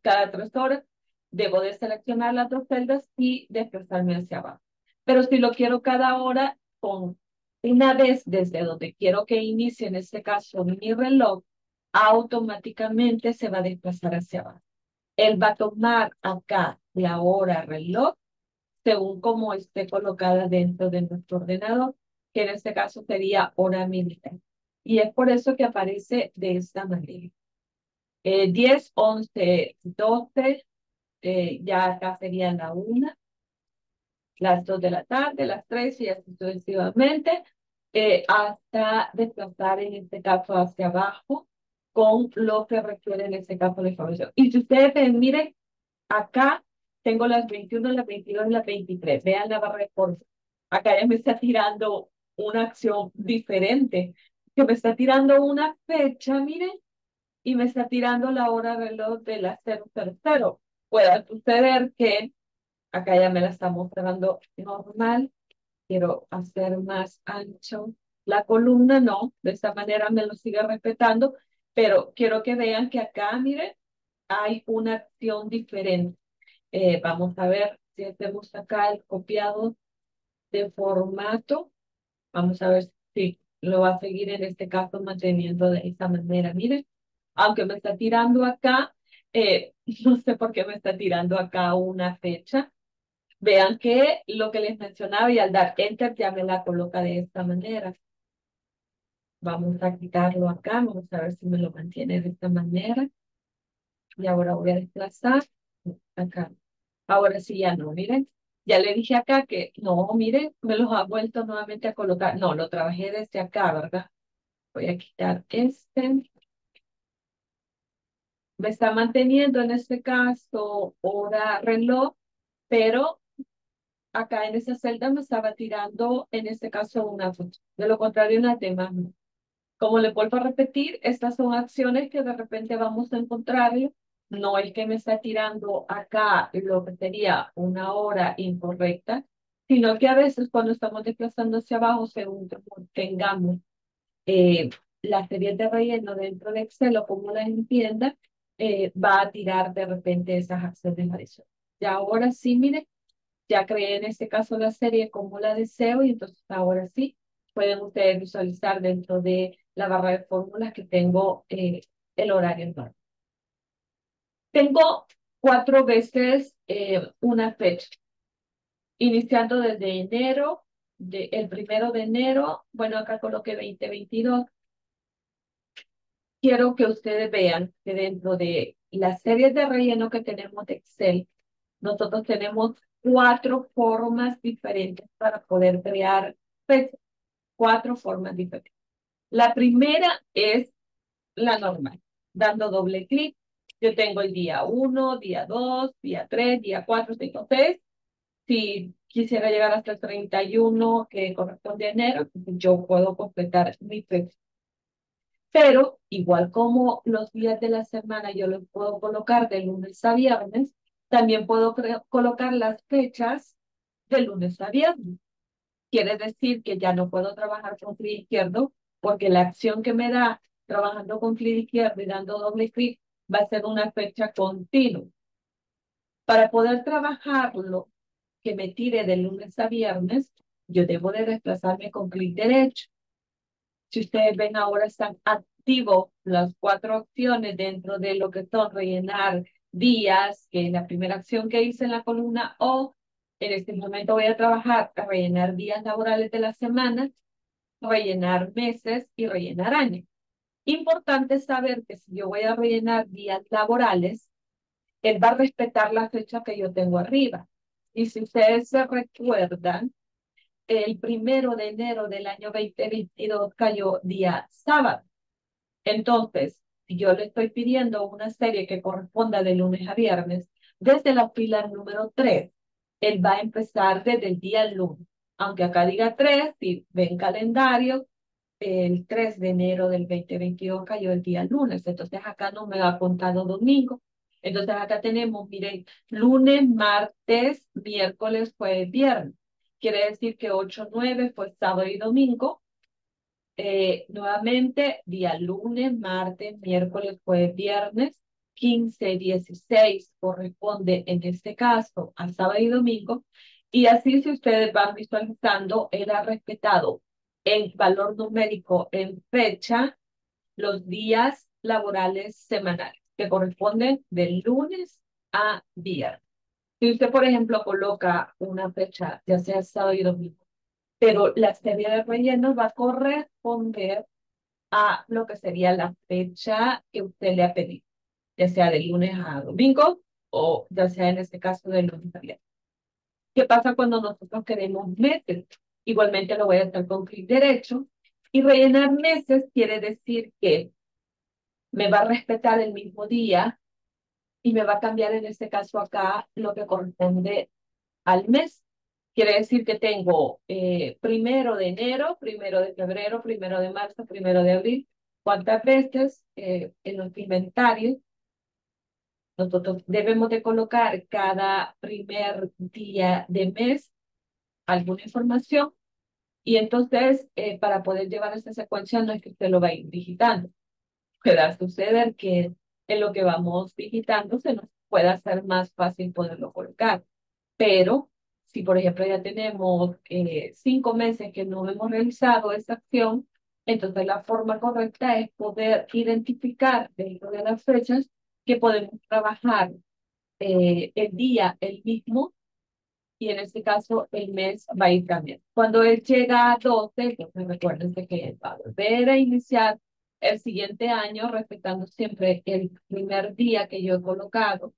cada 3 horas debo de seleccionar las 2 celdas y desplazarme hacia abajo. Pero si lo quiero cada hora, con una vez desde donde quiero que inicie, en este caso mi reloj, automáticamente se va a desplazar hacia abajo. Él va a tomar acá la hora reloj según como esté colocada dentro de nuestro ordenador, que en este caso sería hora militar. Y es por eso que aparece de esta manera. 10, 11, 12, ya acá serían la 1, las 2 de la tarde, las 3 y así sucesivamente, hasta desplazar en este caso hacia abajo con lo que refiere en este caso la información. Y si ustedes miren, acá tengo las 21, las 22 y las 23. Vean la barra de forma. Acá ya me está tirando una acción diferente, que me está tirando una fecha, miren, y me está tirando la hora reloj de las 000. Puede suceder que, acá ya me la está mostrando normal, quiero hacer más ancho la columna, no, de esta manera me lo sigue respetando, pero quiero que vean que acá, miren, hay una acción diferente. Vamos a ver si hacemos acá el copiado de formato. Vamos a ver si lo va a seguir en este caso manteniendo de esta manera. Miren, aunque me está tirando acá, no sé por qué me está tirando acá una fecha. Vean que lo que les mencionaba, y al dar Enter ya me la coloca de esta manera. Vamos a quitarlo acá, vamos a ver si me lo mantiene de esta manera. Y ahora voy a desplazar acá. Ahora sí ya no, miren. Ya le dije acá que, no, miren, me los ha vuelto nuevamente a colocar. No, lo trabajé desde acá, ¿verdad? Voy a quitar este. Me está manteniendo en este caso hora reloj, pero acá en esa celda me estaba tirando en este caso una foto. De lo contrario, una demás. Como le vuelvo a repetir, estas son acciones que de repente vamos a encontrar. No es que me está tirando acá lo que sería una hora incorrecta, sino que a veces cuando estamos desplazando hacia abajo, según tengamos las series de relleno dentro de Excel o como las entienda, va a tirar de repente esas acciones adicionales. Y ahora sí, miren, ya creé en este caso la serie como la deseo y entonces ahora sí pueden ustedes visualizar dentro de la barra de fórmulas que tengo el horario en torno. Tengo 4 veces una fecha, iniciando desde enero, el 1 de enero, bueno, acá coloqué 2022. Quiero que ustedes vean que dentro de las series de relleno que tenemos de Excel, nosotros tenemos 4 formas diferentes para poder crear fechas, 4 formas diferentes. La primera es la normal, dando doble clic. Yo tengo el día 1, día 2, día 3, día 4, 5, 6. Si quisiera llegar hasta el 31 que corresponde a enero, yo puedo completar mi fecha. Pero igual como los días de la semana yo los puedo colocar de lunes a viernes, también puedo colocar las fechas de lunes a viernes. Quiere decir que ya no puedo trabajar con clic izquierdo porque la acción que me da trabajando con clic izquierdo y dando doble clic va a ser una fecha continua. Para poder trabajarlo, que me tire de lunes a viernes, yo debo de desplazarme con clic derecho. Si ustedes ven, ahora están activos las 4 opciones dentro de lo que son rellenar días, que es la primera acción que hice en la columna O. En este momento voy a trabajar a rellenar días laborales de la semana, rellenar meses y rellenar años. Importante saber que si yo voy a rellenar días laborales, él va a respetar la fecha que yo tengo arriba. Y si ustedes se recuerdan, el 1 de enero del año 2022 cayó día sábado. Entonces, si yo le estoy pidiendo una serie que corresponda de lunes a viernes, desde la fila número 3, él va a empezar desde el día lunes. Aunque acá diga 3, si ven calendario, el 3 de enero del 2022 cayó el día lunes. Entonces, acá no me ha contado domingo. Entonces, acá tenemos, miren, lunes, martes, miércoles, jueves, viernes. Quiere decir que 8, 9 fue sábado y domingo. Nuevamente, día lunes, martes, miércoles, jueves, viernes. 15, 16 corresponde en este caso a sábado y domingo. Y así, si ustedes van visualizando, era respetado en valor numérico, en fecha, los días laborales semanales, que corresponden de lunes a viernes. Si usted, por ejemplo, coloca una fecha, ya sea sábado y domingo, pero la serie de rellenos va a corresponder a lo que sería la fecha que usted le ha pedido, ya sea de lunes a domingo, o ya sea en este caso de lunes a viernes. ¿Qué pasa cuando nosotros queremos meses? Igualmente lo voy a hacer con clic derecho, y rellenar meses quiere decir que me va a respetar el mismo día y me va a cambiar en este caso acá lo que corresponde al mes. Quiere decir que tengo 1 de enero, 1 de febrero, 1 de marzo, 1 de abril. ¿Cuántas veces en los inventarios nosotros debemos de colocar cada primer día de mes alguna información? Y entonces para poder llevar esta secuencia no es que usted lo va a ir digitando. Pueda suceder que en lo que vamos digitando se nos pueda hacer más fácil poderlo colocar. Pero si, por ejemplo, ya tenemos 5 meses que no hemos realizado esta acción, entonces la forma correcta es poder identificar dentro de las fechas que podemos trabajar el día, el mismo, y en este caso el mes va a ir cambiando. Cuando él llega a 12, entonces recuérdense que él va a volver a iniciar el siguiente año, respetando siempre el primer día que yo he colocado,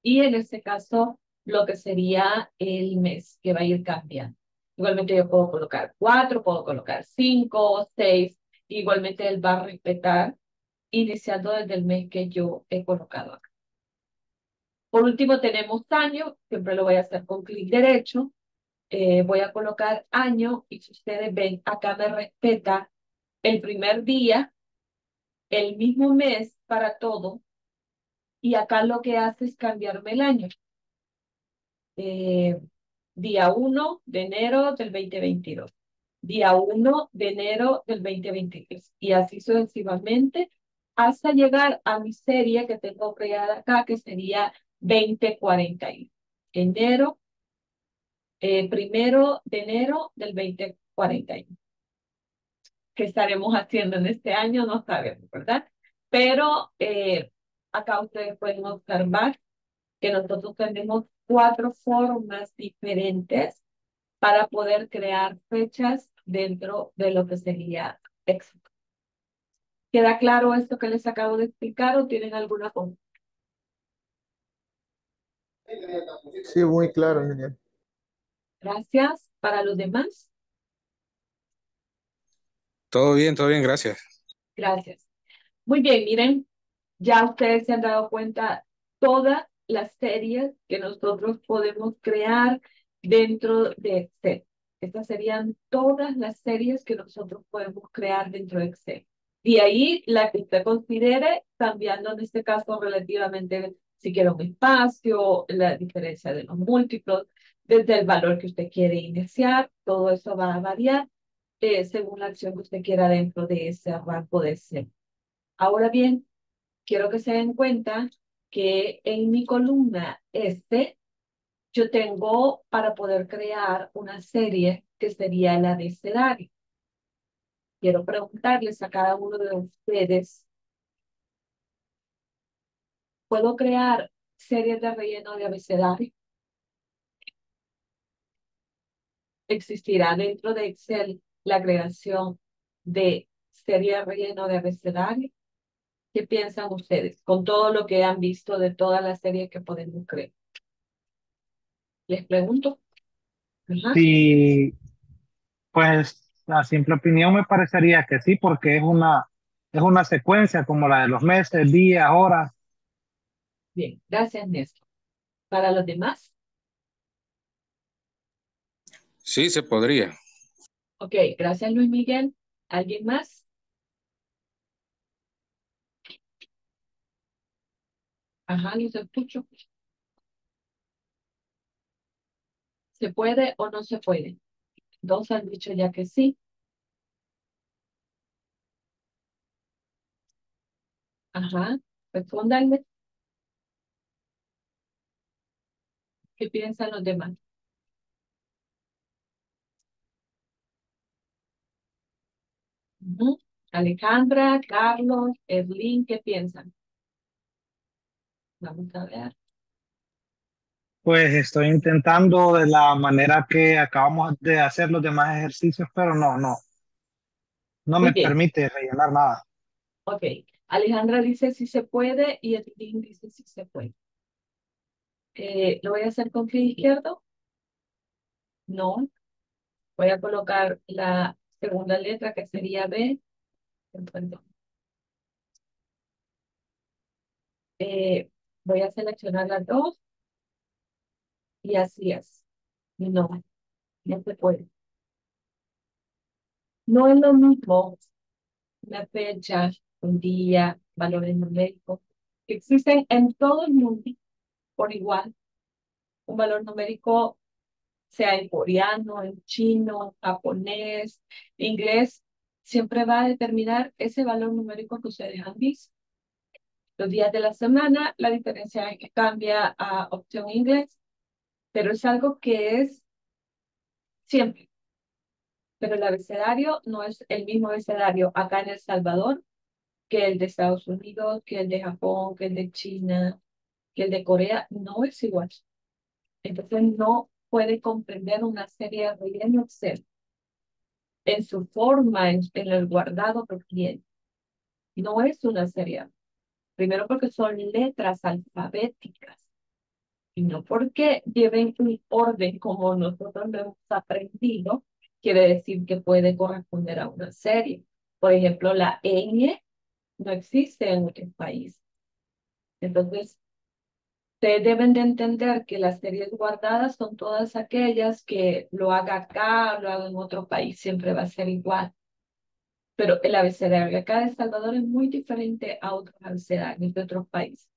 y en este caso, lo que sería el mes, que va a ir cambiando. Igualmente yo puedo colocar 4, puedo colocar 5, 6, igualmente él va a respetar, iniciando desde el mes que yo he colocado acá. Por último tenemos año, siempre lo voy a hacer con clic derecho, voy a colocar año, y si ustedes ven, acá me respeta el primer día, el mismo mes para todo, y acá lo que hace es cambiarme el año. Día 1 de enero del 2022, día 1 de enero del 2023, y así sucesivamente hasta llegar a mi serie que tengo creada acá, que sería 2041. Enero, 1 de enero del 2041. ¿Qué estaremos haciendo en este año? No sabemos, ¿verdad? Pero acá ustedes pueden observar que nosotros tenemos 4 formas diferentes para poder crear fechas dentro de lo que sería Excel. ¿Queda claro esto que les acabo de explicar o tienen alguna consulta? Sí, muy claro, Daniel. Gracias. ¿Para los demás? Todo bien, gracias. Gracias. Muy bien, miren, ya ustedes se han dado cuenta todas las series que nosotros podemos crear dentro de Excel. Estas serían todas las series que nosotros podemos crear dentro de Excel. Y ahí la que usted considere, cambiando en este caso relativamente, si quiere un espacio, la diferencia de los múltiplos, desde el valor que usted quiere iniciar, todo eso va a variar. Según la acción que usted quiera dentro de ese rango de Excel. Ahora bien, quiero que se den cuenta que en mi columna yo tengo para poder crear una serie que sería la de escenario. Quiero preguntarles a cada uno de ustedes, ¿puedo crear series de relleno de abecedario? ¿Existirá dentro de Excel la creación de sería relleno de abecedario. ¿Qué piensan ustedes? Con todo lo que han visto de toda la serie que podemos crear. Les pregunto. Ajá. Sí, pues a simple opinión me parecería que sí, porque es una secuencia como la de los meses, días, horas. Bien, gracias, Néstor. ¿Para los demás? Sí, se podría. Ok, gracias, Luis Miguel. ¿Alguien más? Ajá, los escucho. ¿Se puede o no se puede? Dos han dicho ya que sí. Ajá, respóndanme. ¿Qué piensan los demás? Uh-huh. Alejandra, Carlos, Erlín, ¿qué piensan? Vamos a ver. Pues estoy intentando de la manera que acabamos de hacer los demás ejercicios, pero no me permite rellenar nada. Ok, Alejandra dice si se puede y Erlín dice si se puede. ¿Lo voy a hacer con clic izquierdo? No. Voy a colocar la segunda letra que sería B. Perdón. Voy a seleccionar las dos. Y así es. No, no se puede. No es lo mismo una fecha, un día, valores numéricos, que existen en todo el mundo por igual. Un valor numérico, sea en coreano, en chino, japonés, inglés, siempre va a determinar ese valor numérico que ustedes han visto. Los días de la semana, la diferencia es que cambia a opción inglés, pero es algo que es siempre. Pero el abecedario no es el mismo abecedario acá en El Salvador que el de Estados Unidos, que el de Japón, que el de China, que el de Corea, no es igual. Entonces no puede comprender una serie de relleno Excel en su forma, en el guardado por cliente. No es una serie. Primero porque son letras alfabéticas y no porque lleven un orden como nosotros lo hemos aprendido, quiere decir que puede corresponder a una serie. Por ejemplo, la ñ no existe en muchos países. Entonces, ustedes deben de entender que las series guardadas son todas aquellas que lo haga acá, lo haga en otro país, siempre va a ser igual. Pero el abecedario acá de El Salvador es muy diferente a otros abecedarios de otros países.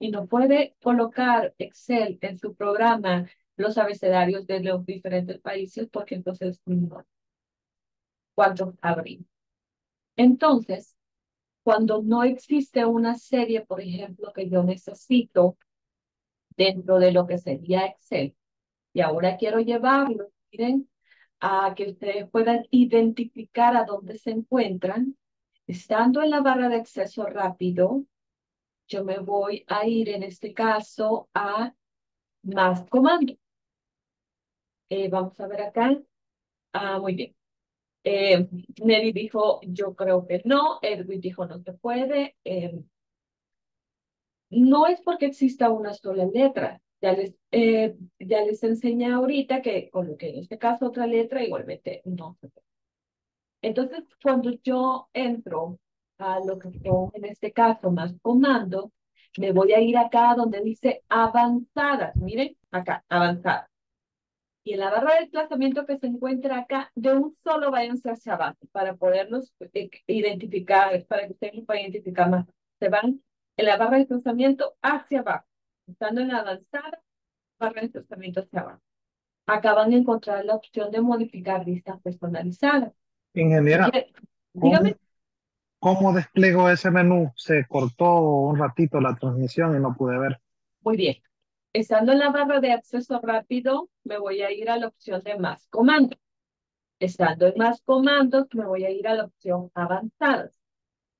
Y no puede colocar Excel en su programa los abecedarios de los diferentes países porque entonces no. ¿Cuántos habría? Entonces, cuando no existe una serie, por ejemplo, que yo necesito dentro de lo que sería Excel. Y ahora quiero llevarlo, miren, a que ustedes puedan identificar a dónde se encuentran. Estando en la barra de acceso rápido, yo me voy a ir en este caso a más comando. Vamos a ver acá. Ah, muy bien. Nelly dijo, yo creo que no. Edwin dijo, no se puede. No es porque exista una sola letra. Ya les enseñé ahorita que coloqué en este caso otra letra, igualmente no se puede. Entonces, cuando yo entro a lo que son en este caso más comando, me voy a ir acá donde dice avanzadas. Miren, acá, avanzadas. Y en la barra de desplazamiento que se encuentra acá, de un solo váyanse hacia abajo para poderlos identificar, para que ustedes los puedan identificar más. Se van en la barra de desplazamiento hacia abajo. Estando en la avanzada, barra de desplazamiento hacia abajo. Acá van a encontrar la opción de modificar listas personalizadas. Ingeniera, dígame. ¿Cómo despliego ese menú? Se cortó un ratito la transmisión y no pude ver. Muy bien. Estando en la barra de acceso rápido, me voy a ir a la opción de más comandos. Estando en más comandos, me voy a ir a la opción avanzadas.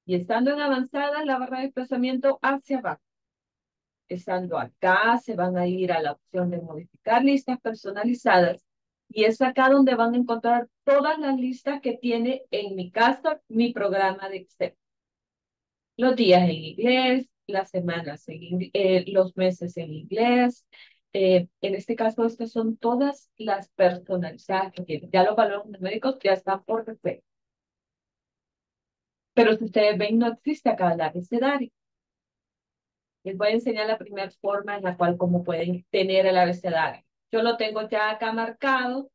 Y estando en avanzadas, la barra de desplazamiento hacia abajo. Estando acá, se van a ir a la opción de modificar listas personalizadas. Y es acá donde van a encontrar todas las listas que tiene, en mi caso, mi programa de Excel. Los días en inglés, las semanas en inglés, los meses en inglés. En este caso, estas son todas las personalizadas que tienen. Ya los valores numéricos ya están por defecto. Pero si ustedes ven, no existe acá el abecedario. Les voy a enseñar la primera forma en la cual cómo pueden tener el abecedario. Yo lo tengo ya acá marcado,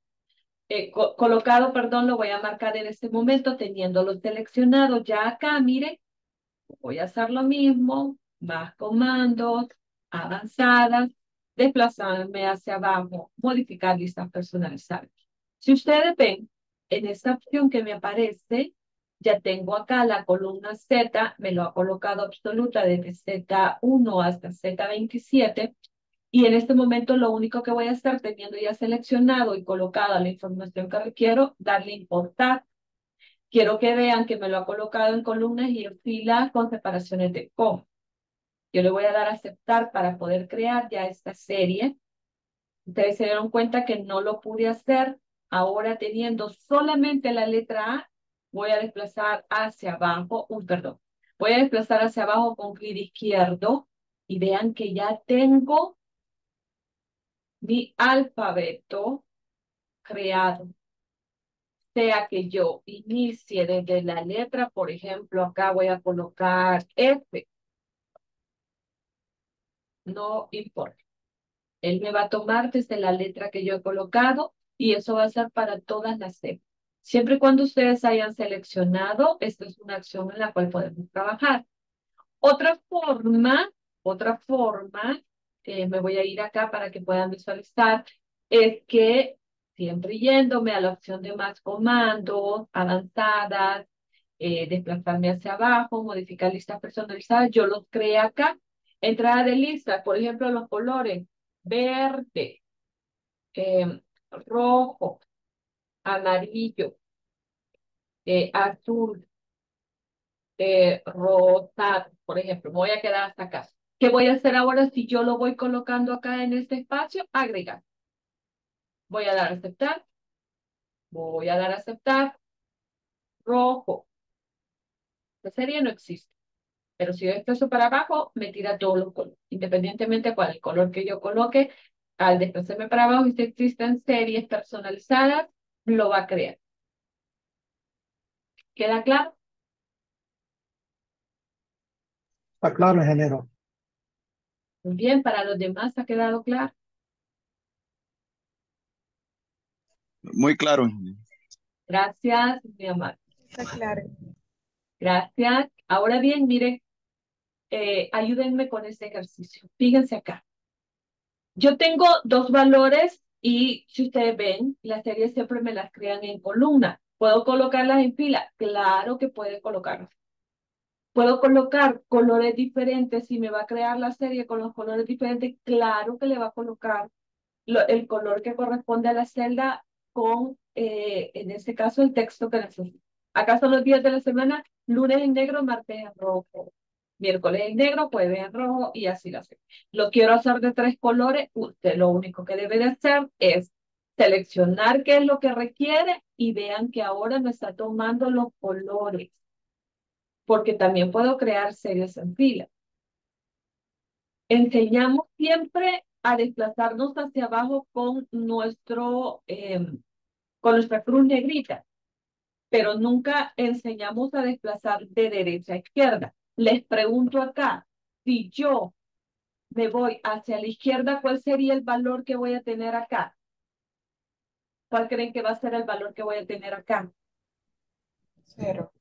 colocado, perdón, lo voy a marcar en este momento teniéndolo seleccionado. Ya acá, miren, voy a hacer lo mismo, más comandos, avanzadas, desplazarme hacia abajo, modificar listas personalizadas. Si ustedes ven, en esta opción que me aparece, ya tengo acá la columna Z, me lo ha colocado absoluta desde Z1 hasta Z27. Y en este momento lo único que voy a estar teniendo ya seleccionado y colocada la información que requiero, darle importar. Quiero que vean que me lo ha colocado en columnas y en filas con separaciones de coma. Yo le voy a dar a aceptar para poder crear ya esta serie. Ustedes se dieron cuenta que no lo pude hacer. Ahora teniendo solamente la letra A, voy a desplazar hacia abajo. Perdón. Voy a desplazar hacia abajo con clic izquierdo. Y vean que ya tengo mi alfabeto creado. Sea que yo inicie desde la letra, por ejemplo, acá voy a colocar F. No importa. Él me va a tomar desde la letra que yo he colocado y eso va a ser para todas las C. Siempre y cuando ustedes hayan seleccionado, esta es una acción en la cual podemos trabajar. Otra forma, me voy a ir acá para que puedan visualizar, es que siempre yéndome a la opción de más comandos, avanzadas, desplazarme hacia abajo, modificar listas personalizadas, yo los creé acá. Entrada de listas, por ejemplo, los colores, verde, rojo, amarillo, azul, rosado, por ejemplo. Me voy a quedar hasta acá. ¿Qué voy a hacer ahora si yo lo voy colocando acá en este espacio? Agregar. Voy a dar a aceptar. Voy a dar a aceptar. Rojo. Esta serie no existe. Pero si yo desplazo para abajo, me tira todos los colores. Independientemente de cuál el color que yo coloque, al desplazarme para abajo, si existen series personalizadas, lo va a crear. ¿Queda claro? Está claro, ingeniero. Muy bien, para los demás ha quedado claro. Muy claro. Gracias, mi amado. Está claro. Gracias. Ahora bien, miren, ayúdenme con este ejercicio. Fíjense acá. Yo tengo dos valores y si ustedes ven, las series siempre me las crean en columna. ¿Puedo colocarlas en fila? Claro que puede colocarlas. ¿Puedo colocar colores diferentes y me va a crear la serie con los colores diferentes? Claro que le va a colocar el color que corresponde a la celda con, en este caso, el texto que necesita. Acá son los días de la semana, lunes en negro, martes en rojo, miércoles en negro, jueves en rojo y así la serie. Lo quiero hacer de tres colores. Usted lo único que debe de hacer es seleccionar qué es lo que requiere y vean que ahora me está tomando los colores. Porque también puedo crear series en fila. Enseñamos siempre a desplazarnos hacia abajo con, nuestra cruz negrita, pero nunca enseñamos a desplazar de derecha a izquierda. Les pregunto acá, si yo me voy hacia la izquierda, ¿cuál sería el valor que voy a tener acá? ¿Cuál creen que va a ser el valor que voy a tener acá? 0.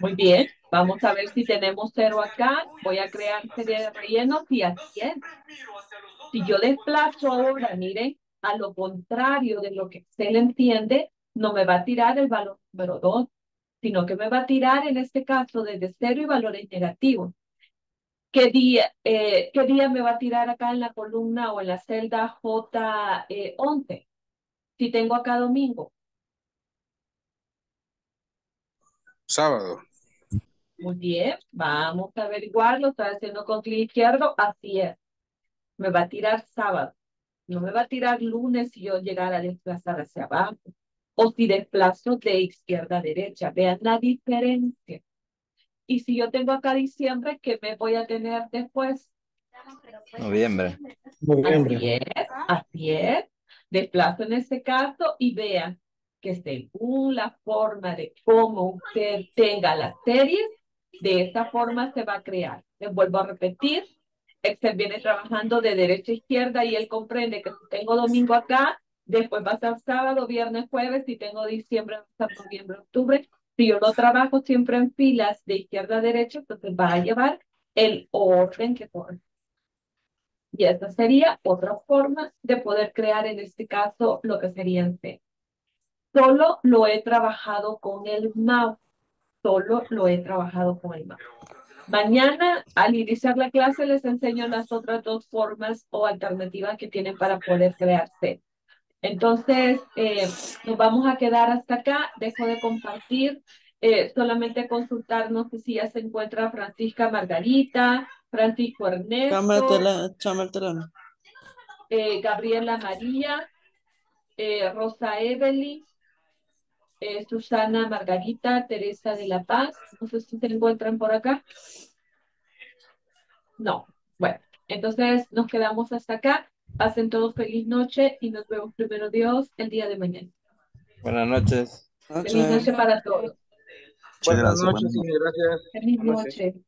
Muy bien, vamos a ver si tenemos 0 acá. Voy a crear serie de rellenos y así es. Si yo desplazo ahora, miren, a lo contrario de lo que Excel entiende, no me va a tirar el valor número 2, sino que me va a tirar en este caso desde 0 y valores negativos. ¿Qué día me va a tirar acá en la columna o en la celda J11? Si tengo acá domingo. Sábado. Muy bien, vamos a averiguarlo. Estoy haciendo con clic izquierdo, así es. Me va a tirar sábado. No me va a tirar lunes si yo llegara a desplazar hacia abajo. O si desplazo de izquierda a derecha. Vean la diferencia. Y si yo tengo acá diciembre, ¿qué me voy a tener después? Noviembre. Así es. Desplazo en este caso y vean que según la forma de cómo usted tenga las series, de esta forma se va a crear. Les vuelvo a repetir, Excel viene trabajando de derecha a izquierda y él comprende que si tengo domingo acá, después va a estar sábado, viernes, jueves, si tengo diciembre, va a estar noviembre, octubre. Si yo lo trabajo siempre en filas de izquierda a derecha, entonces va a llevar el orden que corre. Y esta sería otra forma de poder crear en este caso lo que serían C. Solo lo he trabajado con el mouse. Mañana, al iniciar la clase, les enseño las otras dos formas o alternativas que tienen para poder crear C. Entonces, nos vamos a quedar hasta acá. Dejo de compartir. Solamente consultar, no sé si ya se encuentra Francisca Margarita, Francisco Ernesto, Chamartela. Gabriela María, Rosa Evelyn, Susana Margarita, Teresa de la Paz. No sé si se encuentran por acá. No. Bueno, entonces nos quedamos hasta acá. Pasen todos feliz noche y nos vemos primero Dios el día de mañana. Buenas noches. Feliz noche para todos. Muchas gracias. Feliz noche.